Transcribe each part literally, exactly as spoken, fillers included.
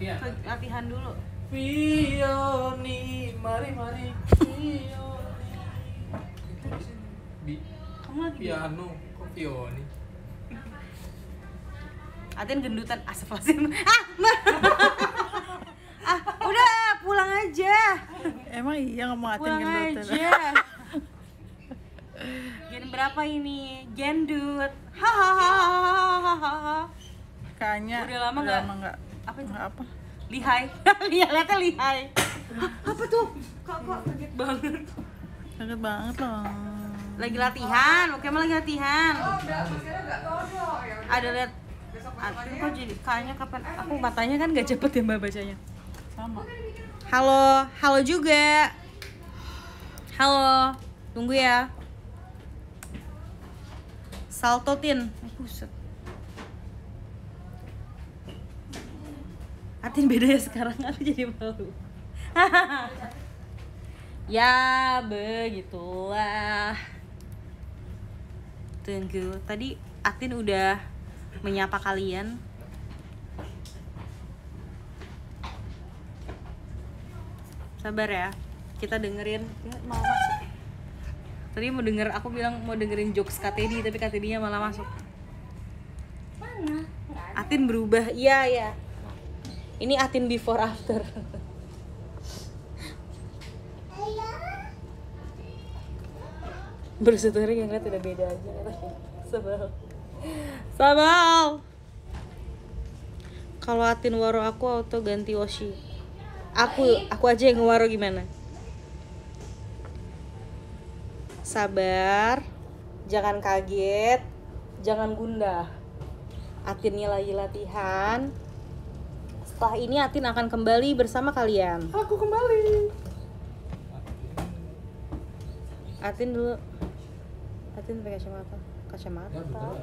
latihan latihan dulu. Pioni, mari mari pioni. Itu di sini. Di kamu lagi piano kok pioni. Aten gendutan asap lasin. Ah, ah, udah pulang aja. Emang iya ngomong Aten gendutan. Pulang aja. Gen berapa ini? Gendut. Hahaha. Kayaknya udah lama enggak? Enggak. Apa enggak apa? Lihai. Lihatnya lihai. Apa tuh? Kok kok kaget banget. Kaget banget loh. Lagi latihan, oke mah lagi latihan. Oh, udah maskernya enggak kodok ya. Ada lihat besok kok jadi kayaknya kapan aku matanya kan enggak cepet ya Mbak bacanya. Sama. Halo, halo juga. Halo. Tunggu ya. Saltotin. Buset. Atin beda ya sekarang, aku jadi malu. Ya begitulah. Tunggu. Tadi Atin udah menyapa kalian. Sabar ya. Kita dengerin. Mau masuk. Tadi mau denger, aku bilang mau dengerin jokes Kak Teddy, tapi Kak Teddy-nya malah masuk. Mana? Atin berubah, iya ya. Ini Atin before after. Bersetujuan yang lihat udah beda aja. Sebel. Sebel. Kalau Atin waro aku auto ganti Oshi. Aku aku aja yang waro gimana? Sabar, jangan kaget, jangan gundah. Atinnya lagi latihan. Setelah ini Atin akan kembali bersama kalian. Aku kembali. Atin dulu. Atin pakai kacamata. Kacamata. Kacamata.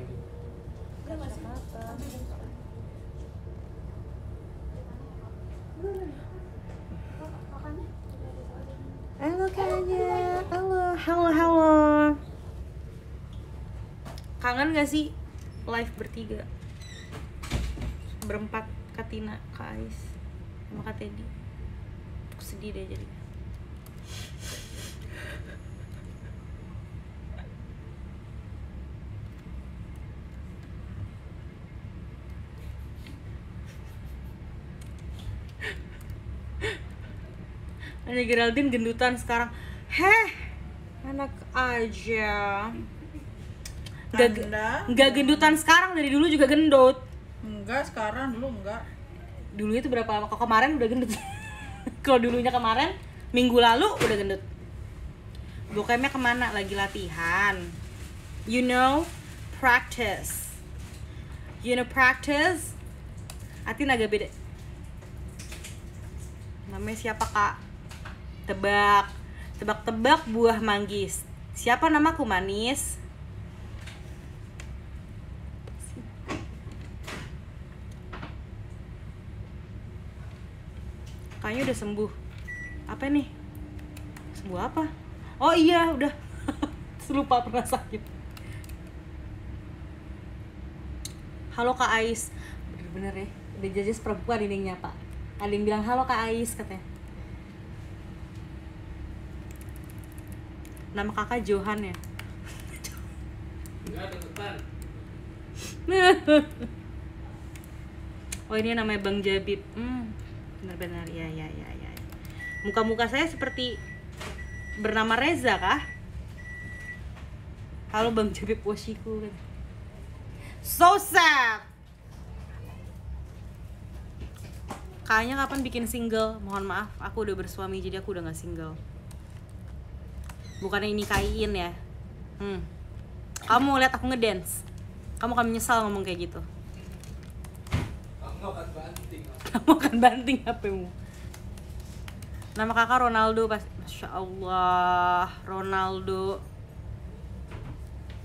Halo Kanya, halo, halo, halo. Kangen gak sih live bertiga? Berempat, Kathrina, Kak Ais, sama Kak Teddy. Aku sedih deh jadi. Ada Geraldine gendutan sekarang. Heh, anak aja. Nggak gendutan sekarang, dari dulu juga gendut. Enggak, sekarang dulu enggak. Dulu itu berapa lama? Kalau kemarin udah gendut. Kalau dulunya kemarin, minggu lalu udah gendut. Bokemnya kemana? Lagi latihan. You know, practice. You know, practice. Atin agak beda. Namanya siapa Kak? Tebak, tebak-tebak buah manggis. Siapa namaku manis? Kayaknya udah sembuh. Apa nih? Sembuh apa? Oh iya, udah. Lupa pernah sakit. Halo Kak Ais. Bener-bener ya, udah jajas perempuan ini nyapa. Ada yang bilang halo Kak Ais katanya. Nama kakak Johan ya? Oh ini namanya Bang Jabib. Hmm, benar-benar ya ya ya ya. Muka-muka saya seperti bernama Reza kah? Halo Bang Jabib Washiku. So sad. Kayaknya kapan bikin single? Mohon maaf, aku udah bersuami jadi aku udah nggak single. Bukannya ini kain ya. Hmm. Kamu lihat aku ngedance. Kamu akan menyesal ngomong kayak gitu. Kamu akan banting. Kamu akan banting H P-mu. Nama kakak Ronaldo pas. Masya Allah, Ronaldo.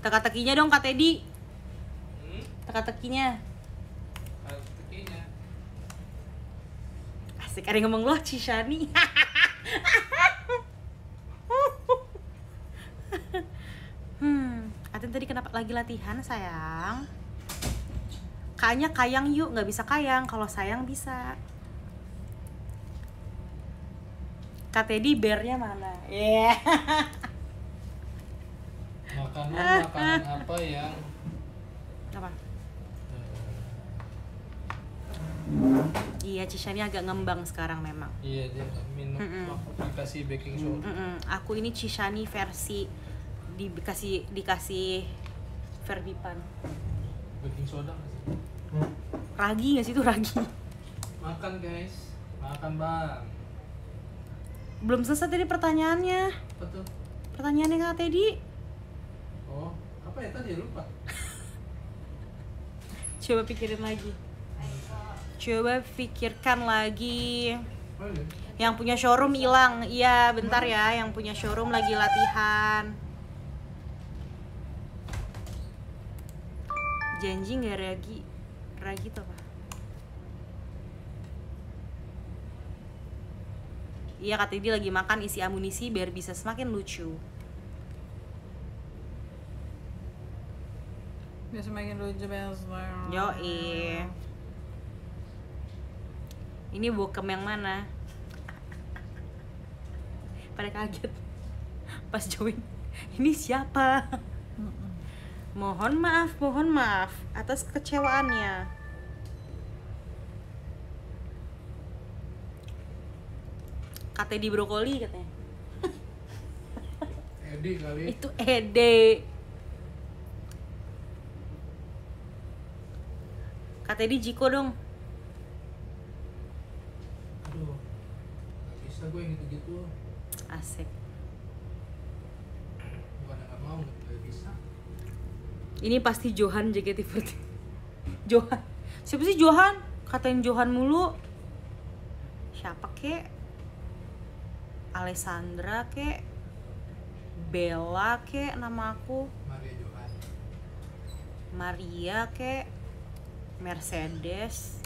Teka-tekinya dong Kak Teddy. Hmm? Teka-tekinya. Teka-tekinya. Asik ada ngomong loh Cishani. Hmm, Atin tadi kenapa lagi latihan sayang? Kayaknya kayang yuk, nggak bisa kayang, kalau sayang bisa. Kak Teddy bearnya mana? Iya. Yeah. Makanan makanan apa yang? Apa? Iya, Cisha ini agak ngembang sekarang memang. Iya, dia minum mm -mm. dikasih baking soda. Mm -mm. Aku ini Cisha ini versi dikasih dikasih verbipan. Baking soda nggak sih? Ragi nggak sih itu ragi? Makan guys, makan bang. Belum selesai tadi pertanyaannya. Apa tuh? Pertanyaannya Kak Teddy. Oh, apa ya tadi lupa? Coba pikirin lagi. Coba pikirkan lagi. Yang punya showroom hilang. Iya, bentar ya. Yang punya showroom lagi latihan. Janji nggak ragi? Ragi tuh apa? Iya, Kak Teddy lagi makan isi amunisi biar bisa semakin lucu. Biar semakin lucu, biar. Yoi. Ini bokem yang mana? Pada kaget pas join. Ini siapa? Mohon maaf, mohon maaf atas kecewaannya. Kak Teddy brokoli katanya. Edi kali. Itu Ede. Kak Teddy Jiko dong. Gue yang gitu-gitu asik. Bukan gak mau, gak bisa. Ini pasti Johan J K T empat puluh. Johan siapa sih Johan? Katain Johan mulu. Siapa kek? Alessandra kek? Bella kek nama aku? Maria Johan. Maria kek? Mercedes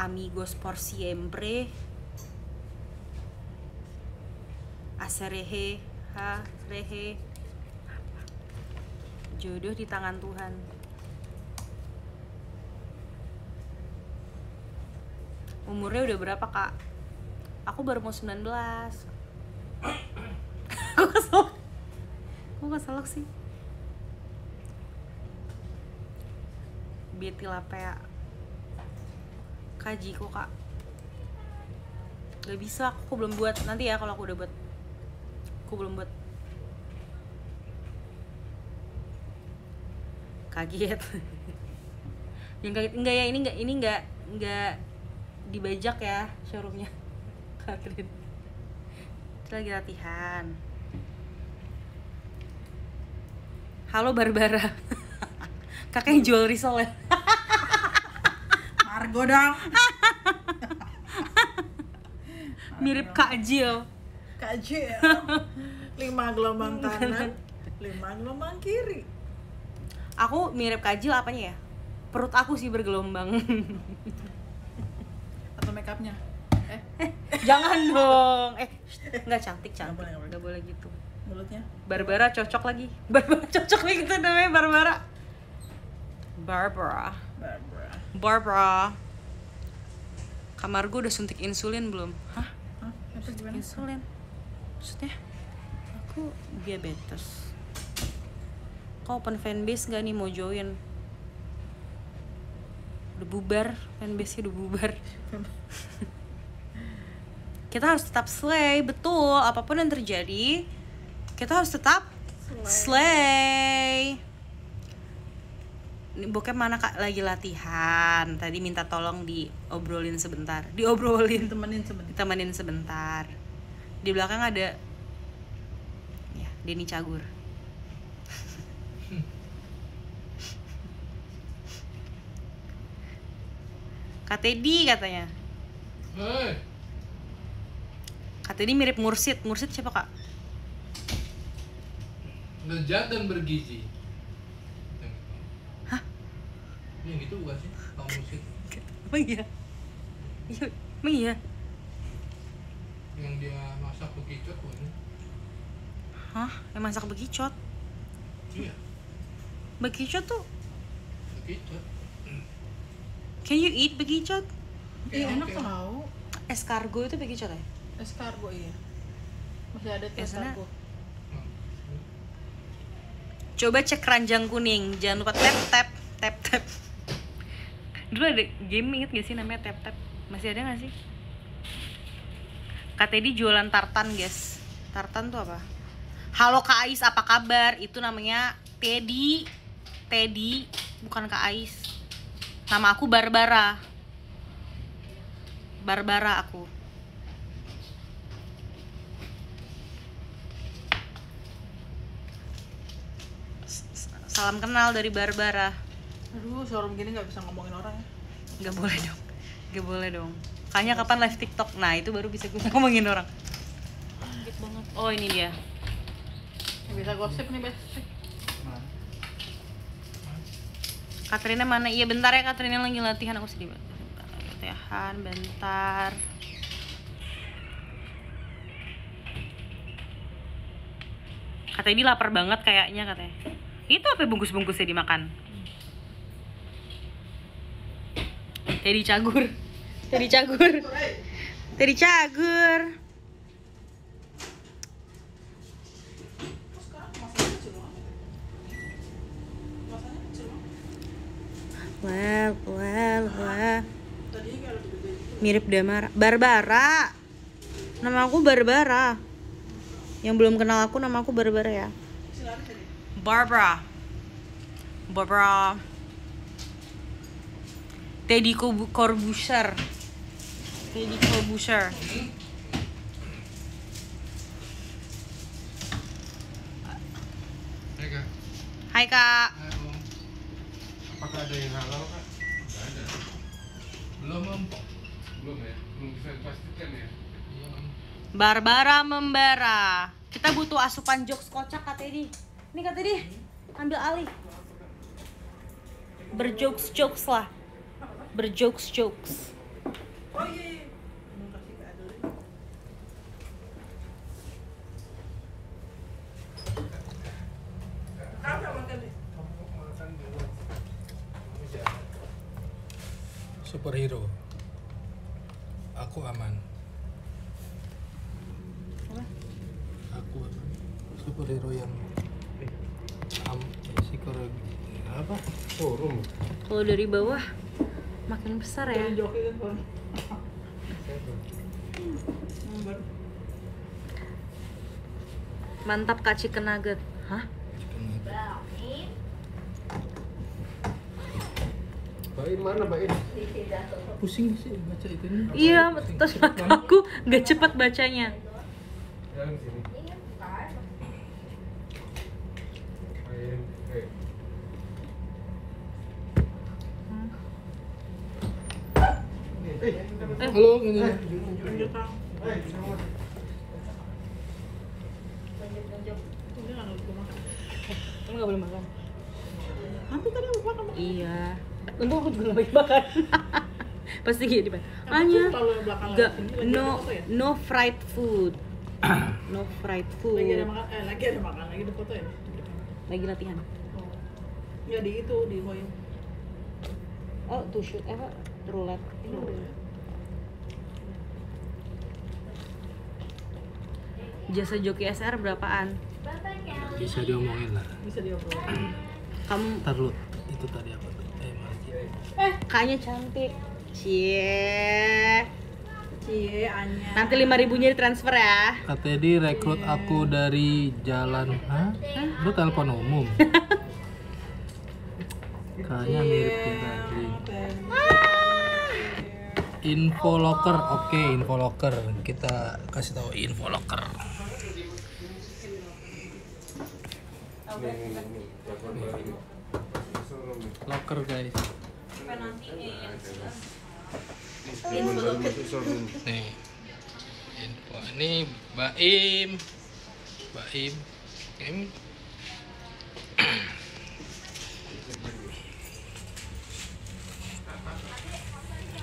Amigos por siempre. Aserehe ha rehe. Jodoh di tangan Tuhan. Umurnya udah berapa, Kak? Aku baru mau sembilan belas. Aku kesel. Aku kesel sih. Beti lapea. Kaji kok Kak, gak bisa, aku belum buat. Nanti ya kalau aku udah buat. Aku belum buat. Kaget. Yang kaget enggak ya, ini enggak, ini enggak enggak dibajak ya showroomnya Katrin. Kita lagi latihan. Halo Barbara. Kakak yang jual risol ya. Godang. Mirip Kak Jil. Kak Jil. Lima gelombang kanan, lima gelombang kiri. Aku mirip Kak Jil apanya ya? Perut aku sih bergelombang. Atau make upnya? Eh, jangan dong. Eh, nggak cantik cantik. Nggak boleh, nggak boleh gitu. Mulutnya? Barbara cocok lagi. Barbara cocok nih kita namanya Barbara. Barbara. Barbara. Barbara. Kamar gue udah suntik insulin belum? Hah? Hah? Suntik insulin? Maksudnya? Aku diabetes. Kok open fanbase gak nih mau join? Udah bubar, fanbase-nya udah bubar. Kita harus tetap slay, betul. Apapun yang terjadi, kita harus tetap slay. slay. Bokep mana Kak? Lagi latihan. Tadi minta tolong diobrolin sebentar. Diobrolin, temenin sebentar. Temenin sebentar. Di belakang ada ya, Denny Cagur. Kak Teddy katanya. Hey. Kak Teddy mirip Mursid. Mursid siapa Kak? Lezat dan bergizi. Yang gitu bukan sih, kamu musik. Emang iya? Emang iya? Yang dia masak bekicot bukan? Hah? Yang masak bekicot? Iya. Bekicot tuh? Bekicot. Can you eat bekicot? Iya, enak tau. Escargot itu begitu ya? Escargot iya. Masih ada tuh escargot. Coba cek keranjang kuning, jangan lupa tap tap tap tap. Dulu ada game inget gak sih namanya tap tap? Masih ada gak sih? Kak Teddy jualan tartan guys. Tartan tuh apa? Halo Kak Ais apa kabar? Itu namanya Teddy. Teddy bukan Kak Ais. Nama aku Barbara. Barbara aku. Salam kenal dari Barbara. Aduh, showroom gini nggak bisa ngomongin orang ya? Nggak boleh dong. Nggak boleh dong. Kayaknya kapan live TikTok? Nah, itu baru bisa gue ngomongin orang. Anggit banget. Oh, ini dia. Bisa gosip nih, Bes. Kathrina mana? Iya, bentar ya. Kathrina lagi latihan. Aku sedih banget. Bentar, latihan. Bentar. Katanya ini lapar banget kayaknya, katanya. Itu apa bungkus-bungkusnya dimakan? Teddy Cagur. Teddy Cagur. Teddy Cagur. Well, well, well. Mirip Damara. Barbara. Nama aku Barbara. Yang belum kenal aku, nama aku Barbara ya. Barbara. Barbara. Teddy Corbuzier. Teddy Corbuzier. Hai Kak. Hai Kak. Hai Om. Apakah ada yang halal Kak? Tidak ada. Belum Om. Belum ya. Belum bisa dipastikan ya. Iya Om. Barbara membara. Kita butuh asupan jokes kocak Kak Teddy. Ini Kak Teddy, ambil alih. Berjokes-jokes lah. Berjokes-jokes. Oh iya. Superhero. Aku aman. Aku aman. Superhero yang am psikologi apa? Showroom. Kalau dari bawah makin besar ya. Mantap Kak Chicken Nugget. Hah? Baik mana baik? Pusing sih baca itu. Iya, terus aku nggak cepat bacanya. Eh, halo, ini. Kamu nggak boleh makan. Nanti tadi aku makan. Iya. Untung aku juga nggak boleh makan. Pasti gitu deh. Hanya nggak no no fried food. No fried food. Lagi ada makan, eh lagi ada makan lagi di foto ya. Lagi latihan. Ya di itu di hoy. Oh, to shoot apa? Rulet. Jasa joki S R berapaan? Bisa diomongin lah. Bisa diomongin. Kamu terlut itu tadi apa tuh? Eh, eh kayaknya cantik. Cie. Cie Anya. Nanti lima ribunya ditransfer ya. Kak Teddy rekrut yeah. Aku dari jalan. Hah? Lu telepon umum. Kayaknya mirip kita tadi. Info locker, oke okay, info locker kita kasih tahu info locker. Locker guys. Nih, info ini Baim, Baim, Baim.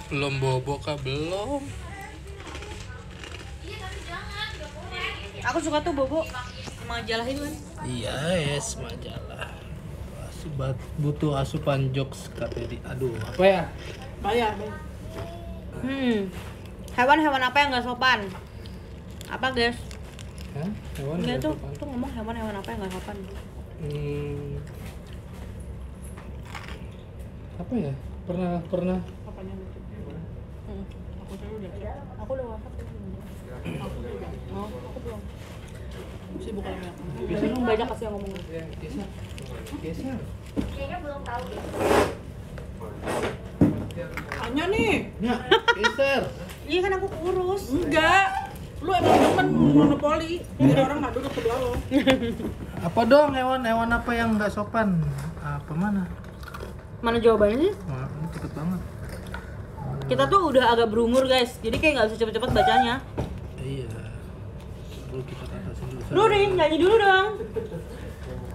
Belum bobo Kak, belum. Aku suka tuh bobo. Majalah itu kan? Iya, yes, majalah. Asupan, butuh asupan jokes Kak Teddy. Aduh, apa ya? Bayar, bayar. Hmm. Hewan-hewan apa yang nggak sopan? Apa guys? Hah? Hewan nggak tuh, sopan? Tuh ngomong hewan-hewan apa yang nggak sopan? Hmm. Apa ya? Pernah, pernah. Apanya? Hmm. Aku udah. Aku udah wafat. Aku udah. Oh, aku belum. Sibuk aja. Biasanya banyak kasih yang ngomong. Ya, biasa. Biasa. Kayaknya belum tahu. Tanya nih. Ya, geser. Iya kan aku kurus. Enggak. Lu emang demen monopoli. Jadi orang enggak duduk sebelah lo. Apa dong hewan-hewan apa yang enggak sopan? Apa mana? Mana jawabannya sih? Wah, ini cepet banget. Kita tuh udah agak berumur, guys. Jadi kayak enggak bisa cepet-cepet bacanya. Iya. Lu kita atasin dulu. Rudy, nyanyi dulu dong.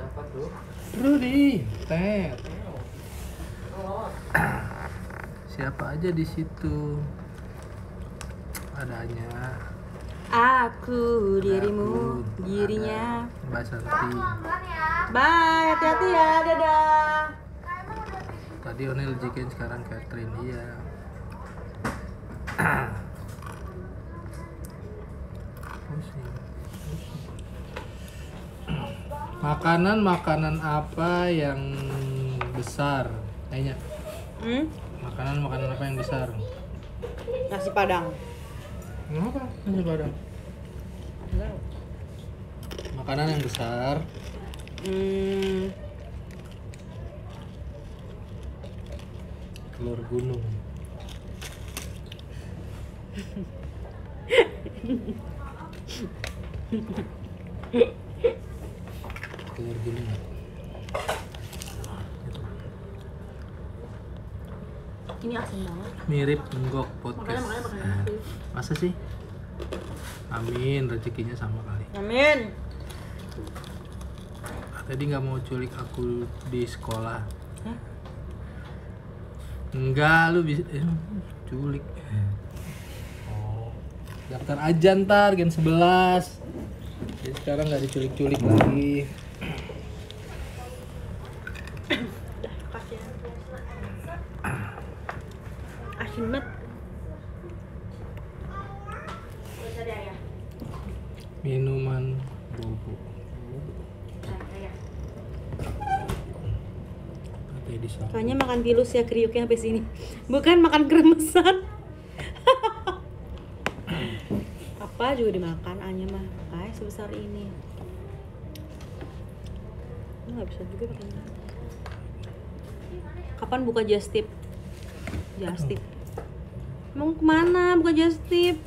Apa tuh? Rudy, tet. Siapa aja di situ? Adanya aku, dirimu, aku, dirinya. Mbak Santi. Bye, hati-hati ya, dadah. Tadi Onel Jikin, sekarang Kathrina, iya. Makanan-makanan apa yang besar? Tanya. Hmm? Makanan-makanan apa yang besar? Nasi padang. Kenapa nasi padang? Makanan yang besar. Hmm. Telur gunung. Telur gunung. Ini asam banget. Mirip Menggok podcast. Makanya, makanya, makanya. Nah, masa sih? Amin, rezekinya sama kali. Amin. Tadi nggak mau culik aku di sekolah. Hah? Enggak, lu bisa eh, culik. Oh. Daftar aja ntar gen sebelas. Jadi sekarang nggak diculik-culik lagi. Minuman bobo. Kayaknya makan pilus ya kriuknya habis ini. Bukan makan kremesan. Apa juga dimakan Anya mah kayak sebesar ini. Nggak bisa juga pakai. Kapan buka just tip? Just tip. Mau kemana buka just tip?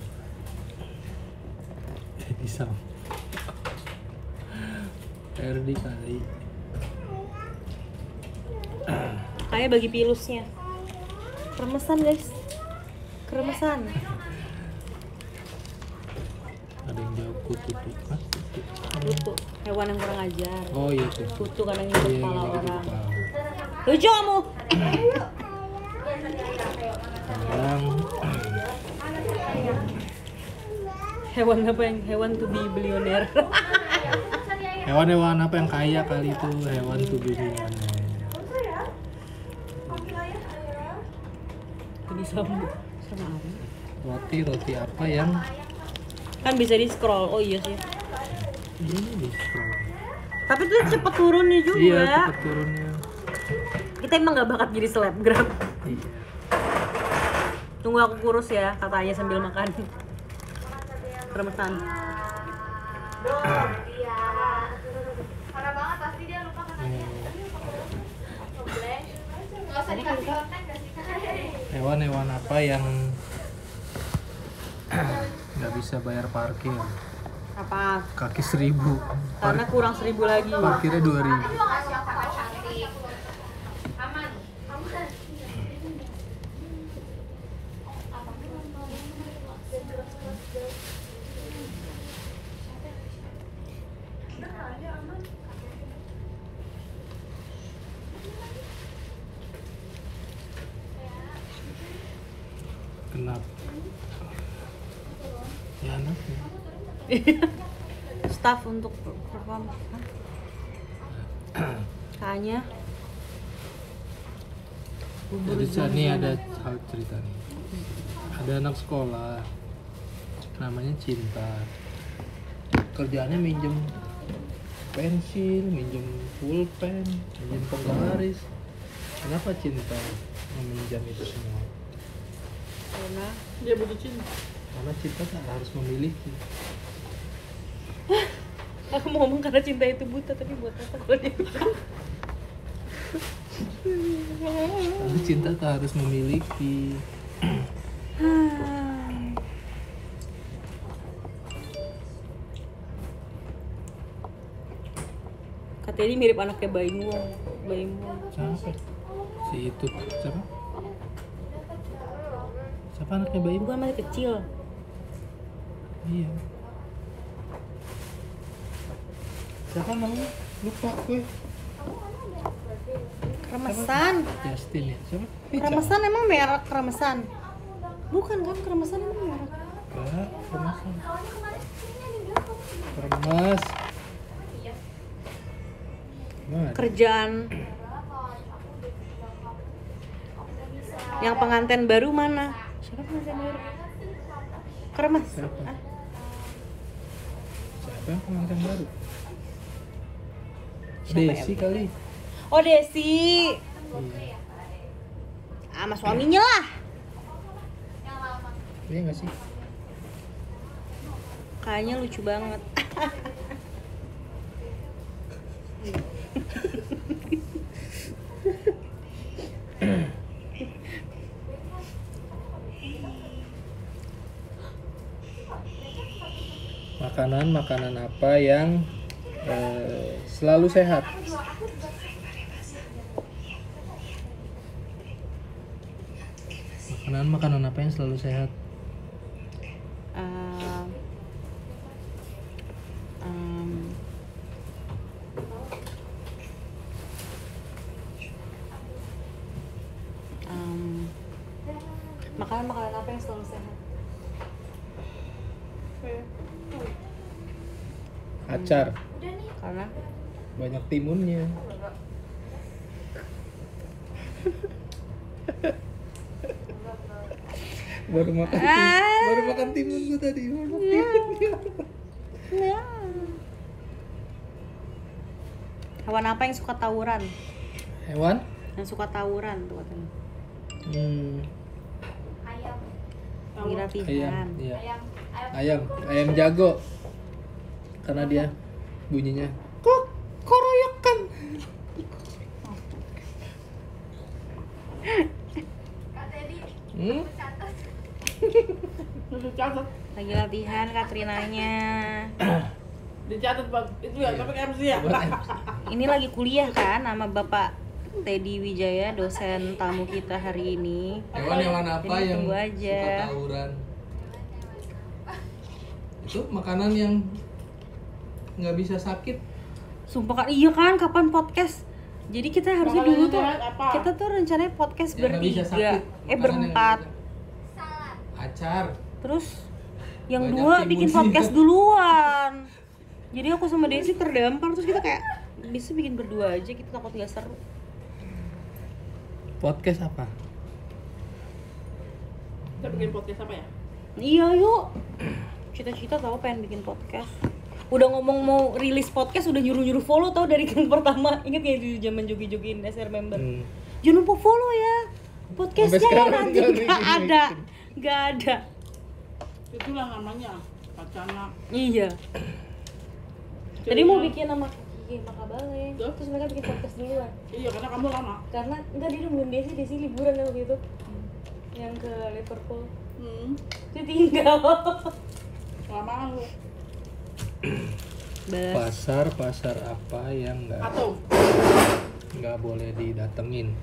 Jadi sama Erdi kali. Kayak bagi pilusnya. Kremesan guys. Kremesan. Ada yang jawab kutu tuh. Kutu. Hewan yang kurang ajar. Oh iya tuh. Kutu kadang ngidup iya, kepala iya, orang. Iya. Lucu kamu. Hewan apa yang hewan to be billionaire? Hewan-hewan apa yang kaya kali itu hewan to be billionaire? Ini sama sama apa? Roti roti apa yang kan bisa di scroll? Oh iya sih. Ini di scroll. Tapi tuh cepet turunnya juga. Iya cepet turunnya. Kita emang nggak bakat jadi selebgram. Iya. Tunggu aku kurus ya, katanya sambil makan kremesan. Iya. Parah banget pasti dia lupa katanya. Enggak usah dikasih konten kasih kan. Hewan-hewan apa yang nggak bisa bayar parkir? Apa? Kaki seribu. Karena kurang seribu lagi. Parkirnya dua ribu. Kenapa? Ya anak ya. Staff untuk perform. Kayaknya. Jadi nih ada cerita nih. Ada anak sekolah namanya cinta. Kerjaannya minjem pensil, minjem pulpen, minjem penggaris. Kenapa cinta meminjam itu semua? Karena dia butuh cinta. Karena cinta tak harus memiliki. Aku mau ngomong karena cinta itu buta, tapi buat apa kalau dia buta? Karena cinta tak harus memiliki. Katanya ini mirip anaknya Bayimuang. Bayimuang. Siapa? Si itu siapa? Siapa anaknya Bayimuang? Bukan, masih kecil. Iya. Siapa namanya? Lupa gue. Kremesan. Justin ya. Siapa? Kremesan emang merek kremesan. Bukan kan, kremesan emang merek. Enggak, kremesan. Kremes. Kerjaan yang pengantin baru mana? Siapa pengantin baru? Kremes. Siapa? Ah. Siapa yang pengantin baru? Siapa Desi ya? Kali. Oh Desi. Iya. Sama suaminya lah. Iya nggak sih? Kayaknya lucu banget. Makanan-makanan apa yang eh, selalu sehat? Makanan-makanan apa yang selalu sehat? Uh, um, um, makanan-makanan apa yang selalu sehat? Acar. Karena banyak timunnya. Baru makan timun, baru makan timun gue tadi. Baru makan timunnya. Hewan apa yang suka tawuran? Hewan? Yang suka tawuran tuh katanya. Hmm. Ayam. Ayam. Ayam. Iya. Ayam. Ayam. Ayam jago. Karena dia bunyinya kok koroyokan. Hmm? Lagi latihan Katrinanya. Dicatat itu ya, tapi M C ya. Ini lagi kuliah kan sama Bapak Teddy Wijaya, dosen tamu kita hari ini. Hewan-hewan apa jadi yang suka tawuran? Itu makanan yang nggak bisa sakit. Sumpah kan, iya kan, kapan podcast? Jadi kita harusnya makanan dulu tuh apa? Kita tuh rencananya podcast ya, bertiga, eh berempat. Acar. Terus yang banyak dua bikin podcast juga duluan. Jadi aku sama Desi terdampar, terus kita kayak bisa bikin berdua aja, kita takut nggak seru. Podcast apa? Kita bikin podcast apa ya? Iya yuk. Cita-cita tau pengen bikin podcast. Udah ngomong mau rilis podcast, udah nyuruh-nyuruh follow tau dari kan pertama. Ingat gak di zaman jogi-jogiin S R member? Hmm. Jangan lupa follow ya podcastnya ya, nanti gak ada. Gak ada. Itulah namanya Kacana. Iya. Tadi mau bikin nama Kiki Makabale, terus mereka bikin podcast duluan. Iya, karena kamu lama. Karena enggak, dia nungguin Desi, Desi liburan waktu itu. Yang ke Liverpool. Hmm. Dia tinggal. Lama lu. Pasar, pasar apa yang nggak nggak boleh didatengin?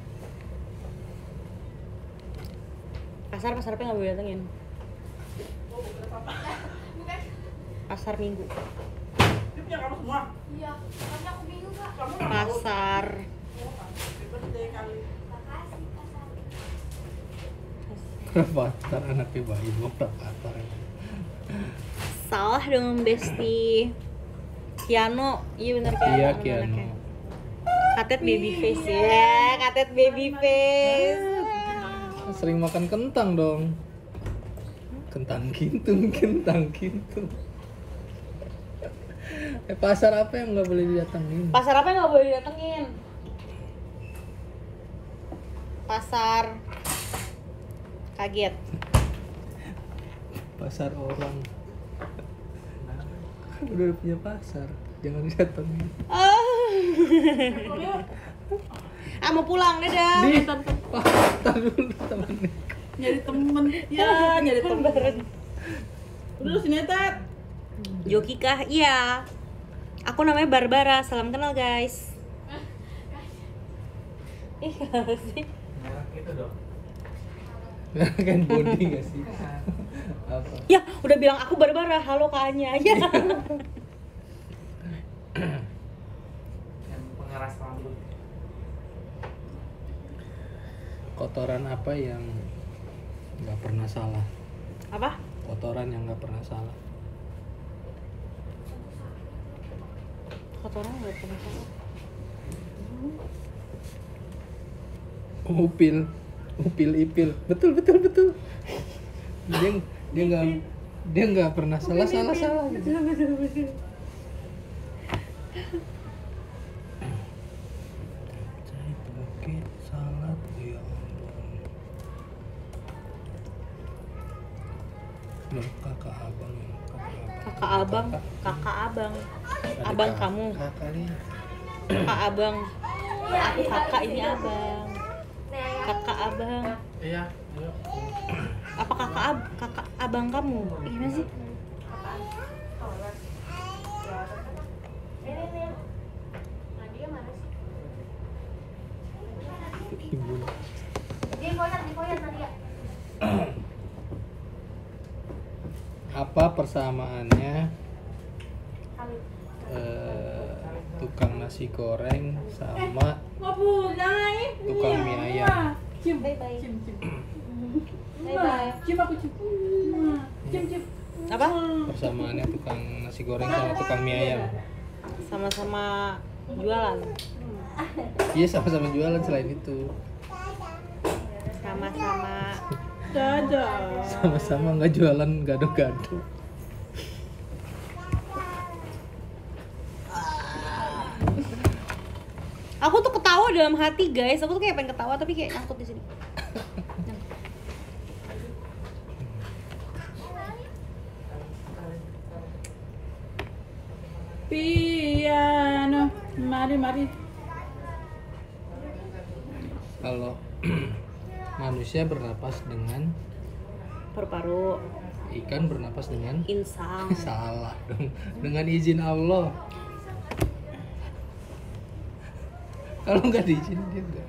Pasar, pasar apa yang nggak boleh datengin? Pasar Minggu. Pasar. Pasar anaknya bayi mau pasar. Salah dong Besti. Kiano, iya bener Kiano. Iya Kiano. Katet baby face ya, katet baby face. Sering makan kentang dong. Kentang kintung, kentang kintung. Eh, pasar apa yang nggak boleh didatengin? Pasar apa yang nggak boleh didatengin? Pasar kaget. Pasar orang. Kan udah punya pasar, jangan didatengin. Ah, mau pulang, dadah. Di, tar dulu temennya. Nyari temen, ya nyari temen bareng. Udah sini Tat. Joki kah? Iya. Aku namanya Barbara, salam kenal guys. Ih, kenapa sih? Merah gitu dong. Merah kan body gak sih? Apa? Ya, udah bilang aku Barbara, halo Kak Anya. Ya. Dan pengeras rambut. Kotoran apa yang nggak pernah salah? Apa? Kotoran yang nggak pernah salah. Kotoran nggak pernah salah. Upil, upil ipil, betul betul betul. Dia dia nggak dia nggak pernah salah salah salah. Betul betul betul. Kakak abang, kakak abang, kakak abang, abang kamu, kakak abang, aku kakak ini abang, kakak abang, apa kakak ab, kakak abang kamu, gimana sih? Ibu. Dia koyak, dia koyak tadi ya. Apa persamaannya eh, tukang nasi goreng sama tukang mie ayam? Cium, cium, cium, aku cium, cium, cium. Apa? Persamaannya tukang nasi goreng sama tukang mie ayam? Sama-sama jualan. Iya, sama-sama jualan. Selain itu, sama-sama. Sama-sama nggak jualan gado-gado. Aku tuh ketawa dalam hati guys. Aku tuh kayak pengen ketawa tapi kayak nyangkut di sini. Piano, mari mari. Halo. Manusia bernapas dengan paru-paru. Ikan bernapas dengan insang. Salah dong. Dengan izin Allah. Kalau nggak diizin dia nggak.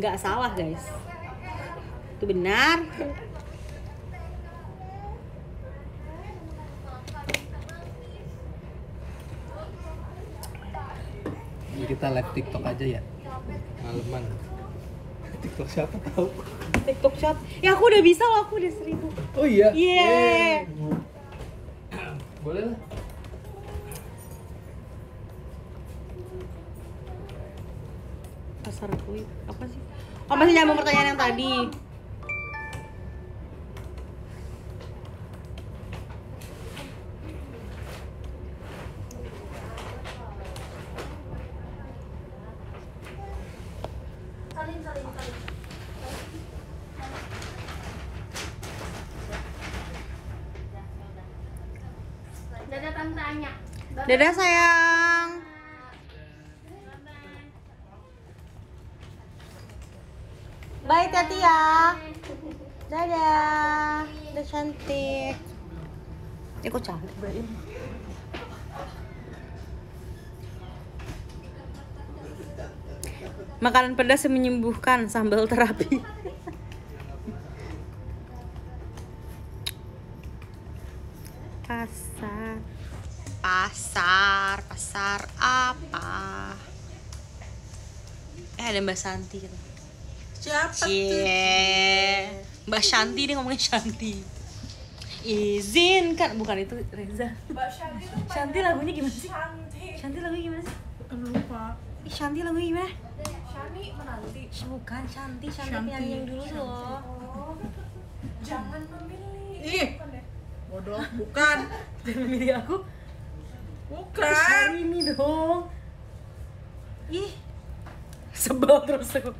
Nggak salah guys. Itu benar. Jadi kita live TikTok aja ya. Maleman. TikTok siapa tahu? TikTok siapa? Ya aku udah bisa loh, aku udah seribu. Oh iya. Iya. Yeah. Yeah. Boleh lah. Pasar kuit apa sih? Oh masih nyambung pertanyaan yang tadi. Dadah sayang. Bye Tati ya. Dadah. Udah cantik. Ya kok cantik banget. Makanan pedas menyembuhkan, sambal terapi. Pasar. Pasar, pasar apa? Eh ada Mbak Santi gitu. Siapa yeah. Tuh? Mbak Santi, dia ngomongin Santi. Izinkan, bukan itu Reza. Mbak Santi, Santi lagunya gimana sih? Santi lagunya gimana sih? Lupa. Ih Santi lagunya gimana? Santi menanti. Bukan Santi, Santi yang dulu loh. Jangan memilih. Ih, bodoh, bukan. Jangan milih aku. Bukan. Ini dong. Ih, sebel terus aku.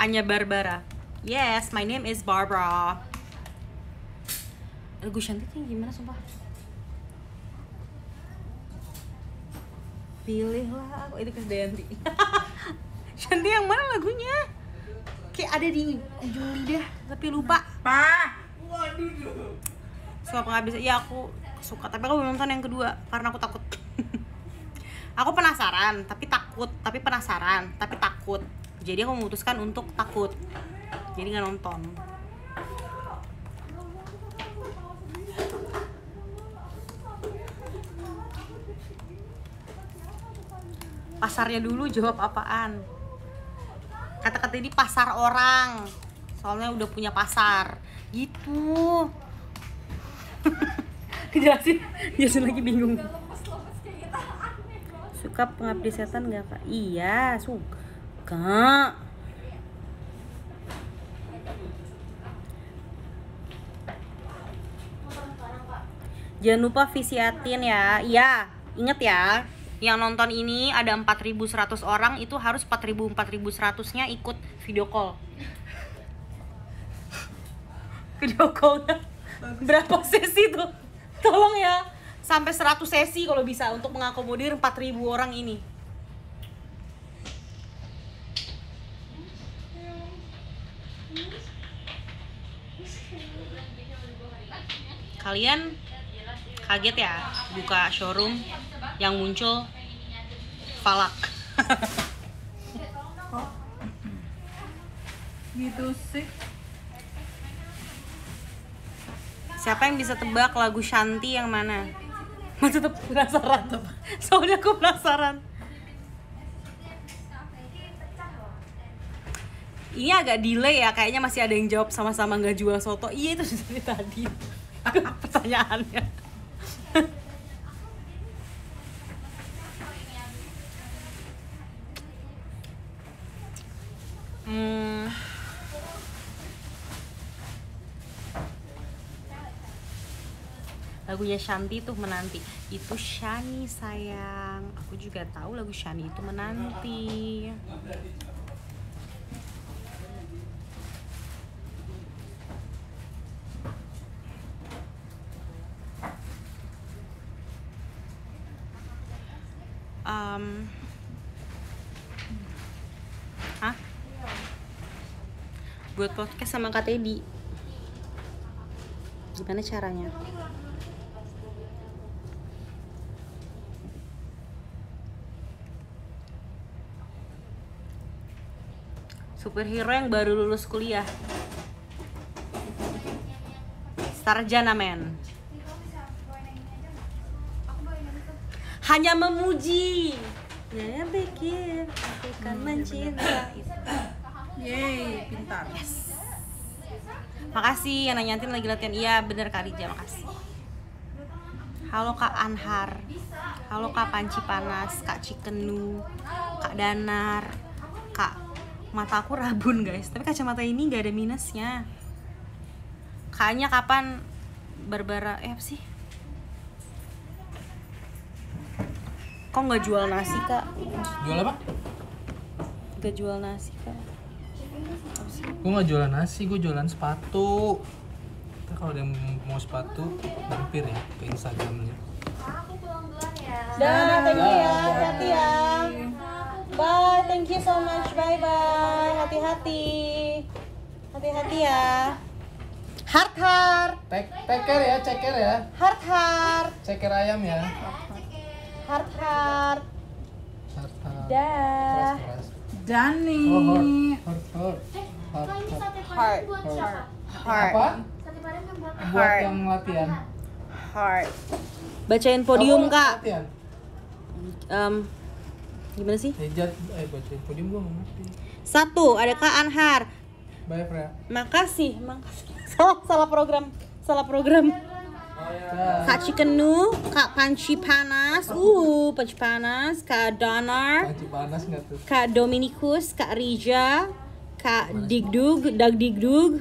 Anya Barbara. Yes, my name is Barbara. Gue cantiknya gimana sumpah? Pilihlah aku, itu Kasdayanti. Cantik yang mana lagunya? Kayak ada di ujung lidah, tapi lupa. Pa! Waduh. Suka penghabis, iya aku suka, tapi aku belum nonton yang kedua karena aku takut. Aku penasaran, tapi takut, tapi penasaran, tapi takut. Jadi aku memutuskan untuk takut. Jadi nggak nonton. Pasarnya dulu, jawab apaan? Kata-kata ini pasar orang, soalnya udah punya pasar gitu. Jelasin, jelasin lagi bingung. Suka pengabdi setan nggak kak? Iya suka. Jangan lupa visiatin ya. Iya, inget ya. Yang nonton ini ada empat ribu seratus orang, itu harus empat ribu empat ribu seratus nya ikut video call. Video callnya berapa sesi tuh? Tolong ya, sampai seratus sesi kalau bisa untuk mengakomodir empat ribu orang ini. Kalian kaget ya buka showroom yang muncul falak. Oh. Gitu sih. Siapa yang bisa tebak lagu Shanti yang mana? Masih tetap penasaran. Soalnya aku penasaran. Ini agak delay ya, kayaknya masih ada yang jawab sama-sama nggak jual soto. Iya itu dari tadi pertanyaannya. Hmm. Lagunya Shanti itu menanti. Itu Shani sayang. Aku juga tahu lagu Shani itu menanti. Um. Hah? Buat podcast sama Kak Teddy gimana caranya? Superhero yang baru lulus kuliah, sarjana men, hanya memuji ya pikir aku kan mencintai. Yeay, pintar. Yes. Makasih yang nanyain lagi latihan. Iya, bener Kak Rija, makasih. Halo Kak Anhar. Halo Kak Panci Panas, Kak Cikenu, Kak Danar. Kak, mata aku rabun guys, tapi kacamata ini gak ada minusnya. Kaknya kapan Barbara, eh apa sih? Kok gak jual nasi Kak? Jual apa? Gak jual nasi Kak. Gue gak jualan nasi, gue jualan sepatu. Ntar kalau ada yang mau sepatu, mampir ya ke Instagramnya. Aku pulang duluan ya. Dah, thank you ya, hati-hati ya. Bye, thank you so much, bye-bye. Hati-hati. Hati-hati ya. Heart heart. Ceker ya, ceker ya. Heart heart. Ceker ayam ya. Heart heart. Heart heart. Dah. Dani. Heart heart. Heart, heart, heart, heart. Apa? Buat yang latihan. Heart. Bacain podium Kak. Um, gimana sih? Ejat, eh bacain podium gua nggak ngerti. Satu, ada Kak Anhar. Bye Freya. Makasih, makasih. Salah, salah program, salah program. Kak Cikenu, Kak Panci Panas, uh, Panci Panas, Kak Donar, Kak Dominikus, Kak Rija. Kak Digdug, Dag Digdug,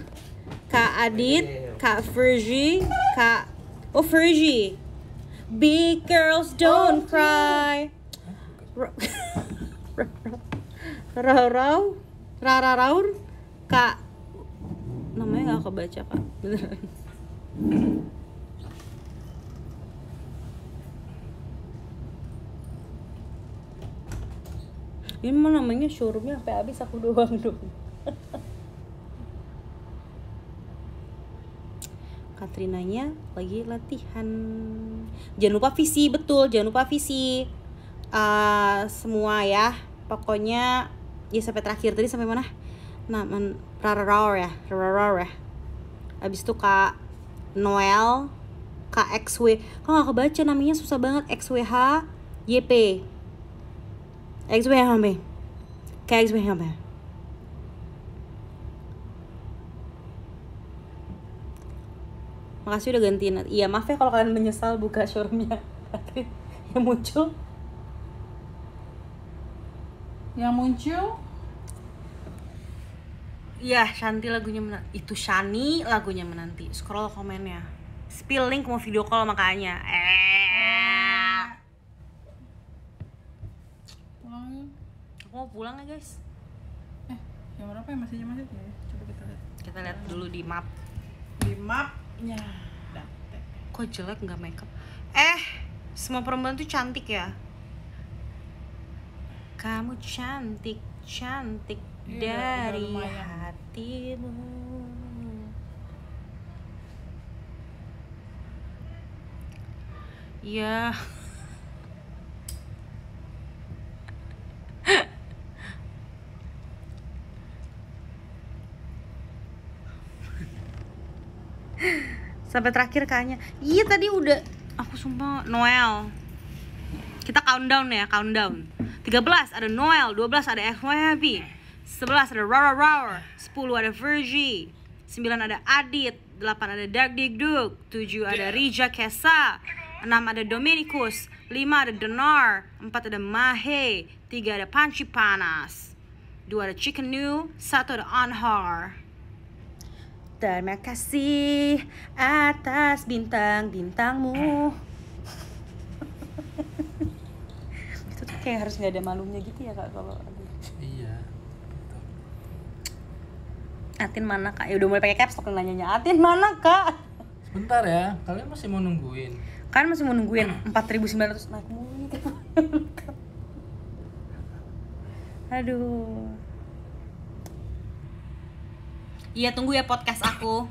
Kak Adit, Kak Fergie, Kak, oh Fergie, Big Girls Don't Cry, Rarau, Rarau, Kak, namanya nggak kebaca Kak, beneran. Ini mah namanya showroomnya sampai habis aku doang dong. Kathrinanya lagi latihan. Jangan lupa visi, betul, jangan lupa visi. Uh, semua ya. Pokoknya ya sampai terakhir tadi sampai mana? Nah, rararor ya, rararor ya. Habis itu Kak Noel, Kak X W. Kok nggak kebaca namanya susah banget, X W H Y P. X W H sampai Kayak X W H sampai makasih udah gantiin. Iya maaf ya kalau kalian menyesal buka showroomnya. Yang muncul Yang muncul ya Shanti lagunya menanti. Itu Shani lagunya menanti. Scroll komennya, spill link mau video call makanya. Eh. Aku mau pulang ya guys. Eh, jam berapa ya, masih jam masih ya? Coba kita lihat. Kita lihat dulu di map. Di mapnya. Kok jelek nggak makeup? Eh, semua perempuan tuh cantik ya. Kamu cantik, cantik iya, dari hatimu. Ya. Sampai terakhir kayaknya. Iya tadi udah. Aku sumpah Noel. Kita countdown ya, countdown. Tiga belas ada Noel, dua belas ada F Y P, sebelas ada Rara Rara, sepuluh ada Virgie, sembilan ada Adit, delapan ada Dark Digduk, tujuh ada Rija Kesa, enam ada Dominicus, lima ada Denar, empat ada Mahe, tiga ada Panci Panas, dua ada Chicken New, satu ada Anhar. Terima kasih atas bintang-bintangmu. Itu tuh kayak harus nggak ada malunya gitu ya Kak kalau ada. Iya. Betul. Atin mana Kak? Ya udah mulai pakai caps lock nanyanya. Atin mana Kak? Sebentar ya. Kalian masih mau nungguin. Kalian masih mau nungguin empat ribu sembilan ratus naik mulu. Aduh. Iya tunggu ya podcast aku.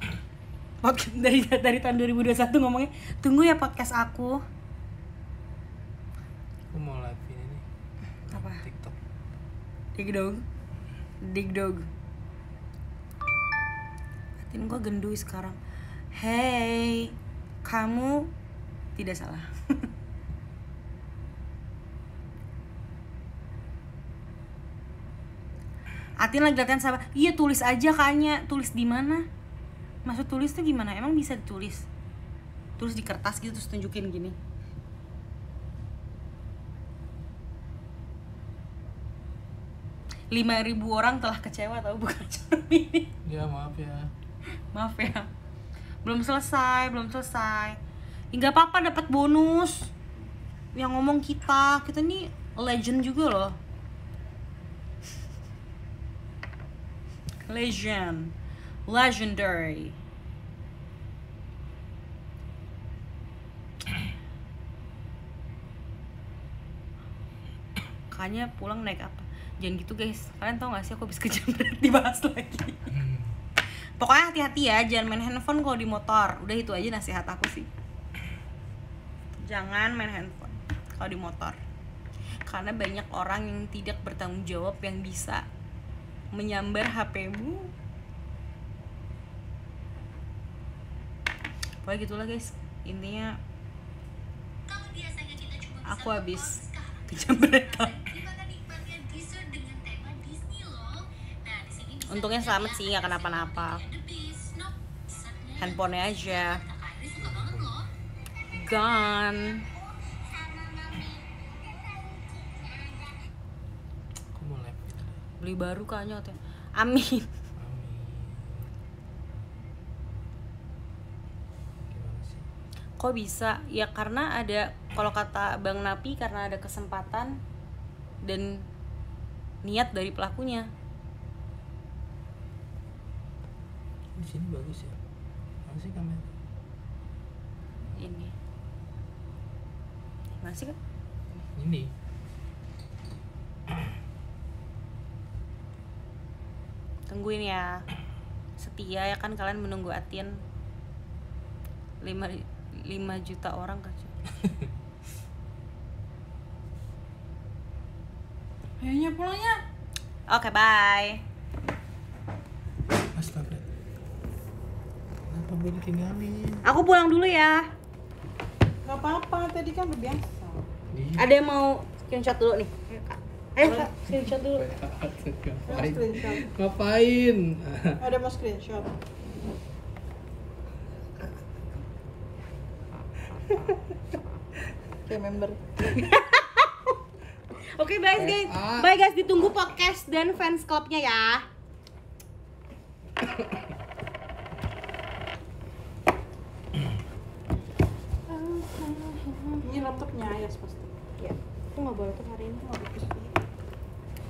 Podcast dari dari tahun dua ribu dua puluh satu ngomongnya. Tunggu ya podcast aku. Aku mau live ini. Apa? TikTok. Digdog. Digdog. Hatin gua gendui sekarang. Hey, kamu tidak salah. Atin lagi latihan sama. Iya tulis aja kayaknya. Tulis di mana? Maksud tulis tuh gimana? Emang bisa ditulis? Tulis di kertas gitu terus tunjukin gini. lima ribu orang telah kecewa tahu bukan cermin ini. Ya, maaf ya. Maaf ya. Belum selesai, belum selesai. Enggak ya, apa-apa dapat bonus. Yang ngomong kita, kita nih legend juga loh. Legend, legendary. Kayaknya pulang naik apa? Jangan gitu guys. Kalian tau gak sih aku habis kejamret, dibahas lagi. Pokoknya hati-hati ya, jangan main handphone kalau di motor. Udah itu aja nasihat aku sih. Jangan main handphone kalau di motor. Karena banyak orang yang tidak bertanggung jawab yang bisa menyambar H P-mu. Pokoknya gitulah guys. Intinya aku habis kejamret. Untungnya selamat sih, nggak kenapa-napa. Handphonenya aja gone. Beli baru kayaknya. Amin. Amin. Kok bisa? Ya karena ada, kalau kata Bang Napi, karena ada kesempatan dan niat dari pelakunya. Di sini bagus ya. Masih kamera. Ini. Masih kan? Ini. Tungguin ya. Setia ya kan kalian menunggu Atin. lima juta orang kacau. Kayaknya pulangnya. Oke, okay, bye. Astaga. Kenapa gue ditinggalin? Aku pulang dulu ya. Gak apa-apa, tadi kan udah biasa. Iya. Ada yang mau screenshot dulu nih. Ayo, Kak, screenshot dulu. Ngapain? Screenshot. Ngapain? Ada mau screenshot. Kayak member. Oke okay, guys, guys. Bye guys, ditunggu podcast dan fans clubnya ya. Ini laptopnya ya pasti. Iya. Aku nggak boleh tuh hari ini, nggak boleh.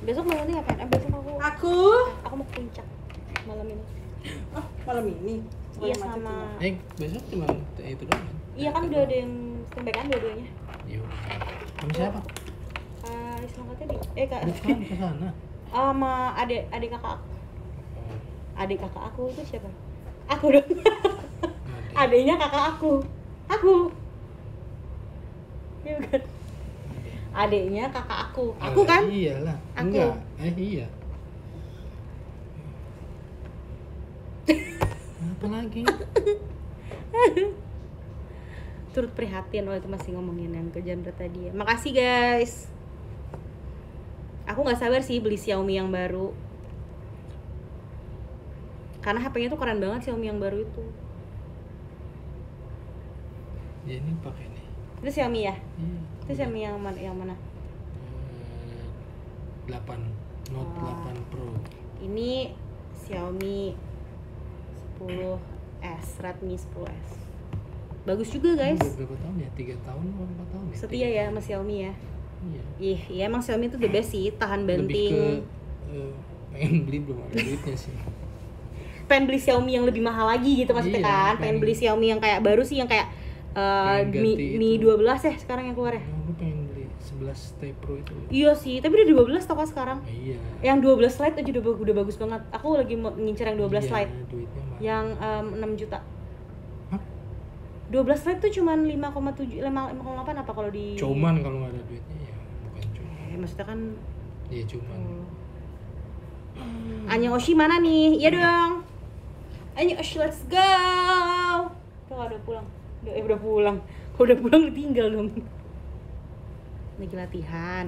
Besok mau nanti ngapain? Eh, besok aku. Aku? Aku mau puncak malam ini. Oh, malam ini. Iya sama. Eh, besok cuma itu doang. Iya kan udah ada yang kebaikan dua-duanya. Iya. Kamu siapa? Ah, Islam tadi. Eh Kak. Bukan ke sana. Sama adik adik kakak aku. Adik kakak aku itu siapa? Aku dong. Adiknya kakak aku. Aku. Iya kan. Adiknya kakak aku. Aku kan? Iyalah. Aku. Eh iya. Apa lagi? Turut prihatin waktu itu masih ngomongin yang kerjaan berat tadi ya. Makasih guys. Aku nggak sabar sih beli Xiaomi yang baru. Karena H P-nya tuh keren banget Xiaomi yang baru itu. Ya ini pakai ini. Itu Xiaomi ya? Iya. Itu Xiaomi yang mana? Yang mana? delapan Note delapan Pro. Ini Xiaomi sepuluh S, Redmi sepuluh S. Bagus juga guys. Berapa tahun ya? tiga tahun atau empat tahun ya? Setia ya sama Xiaomi ya? Iya. Ih, ya emang Xiaomi itu the best sih, tahan banting. Lebih ke, uh, pengen beli belum ada duitnya sih. Pengen beli Xiaomi yang lebih mahal lagi gitu maksudnya iya, kan? Pengen, pengen beli Xiaomi yang kayak baru sih, yang kayak uh, Mi, Mi dua belas ya sekarang yang keluar ya? Aku pengen beli sebelas T Pro itu. Iya sih, tapi udah dua belas tau kan sekarang? Iya. Yang dua belas Lite aja udah, udah bagus banget. Aku lagi mau ngincer yang dua belas iya, Lite. Yang um, enam juta. dua belas Lite tuh cuman lima koma tujuh, lima koma delapan apa kalau di... Cuman kalau nggak ada duitnya ya bukan cuman. Eh, maksudnya kan... Iya cuman. Hmm. Anya Oshi mana nih? Iya dong. Anya Oshi let's go. Tuh udah pulang. Udah, eh udah pulang. Kalau udah pulang ditinggal dong. Lagi latihan.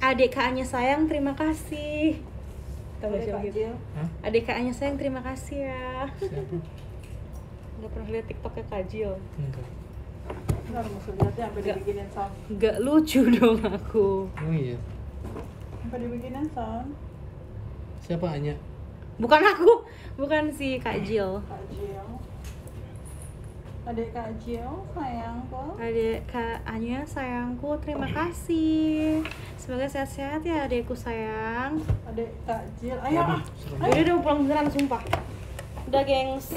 Adik Kak Anya sayang, terima kasih. Adik Kak Anya sayang terima kasih ya. Nggak pernah lihat TikToknya Kak Jil. Nggak lucu dong aku. Oh iya. Sampai dibikinin sound. Siapa Anya? Bukan aku, bukan si Kak Jil. Kak Jil. Adik Kak Jil sayangku. Adik Kak Anya sayangku terima kasih. Semoga sehat-sehat ya adekku sayang. Adek Kak Jil, ayo ah. Udah udah pulang beneran sumpah. Udah gengs.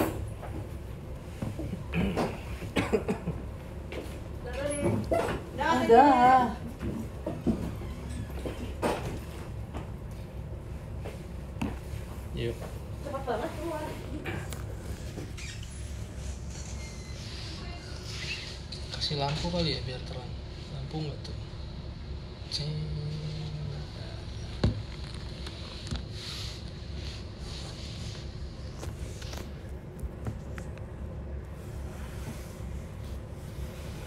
Dah deh. Dah. Yuk. Cepat banget keluar. Kasih lampu kali ya biar terang. Lampu nggak tuh. Cing.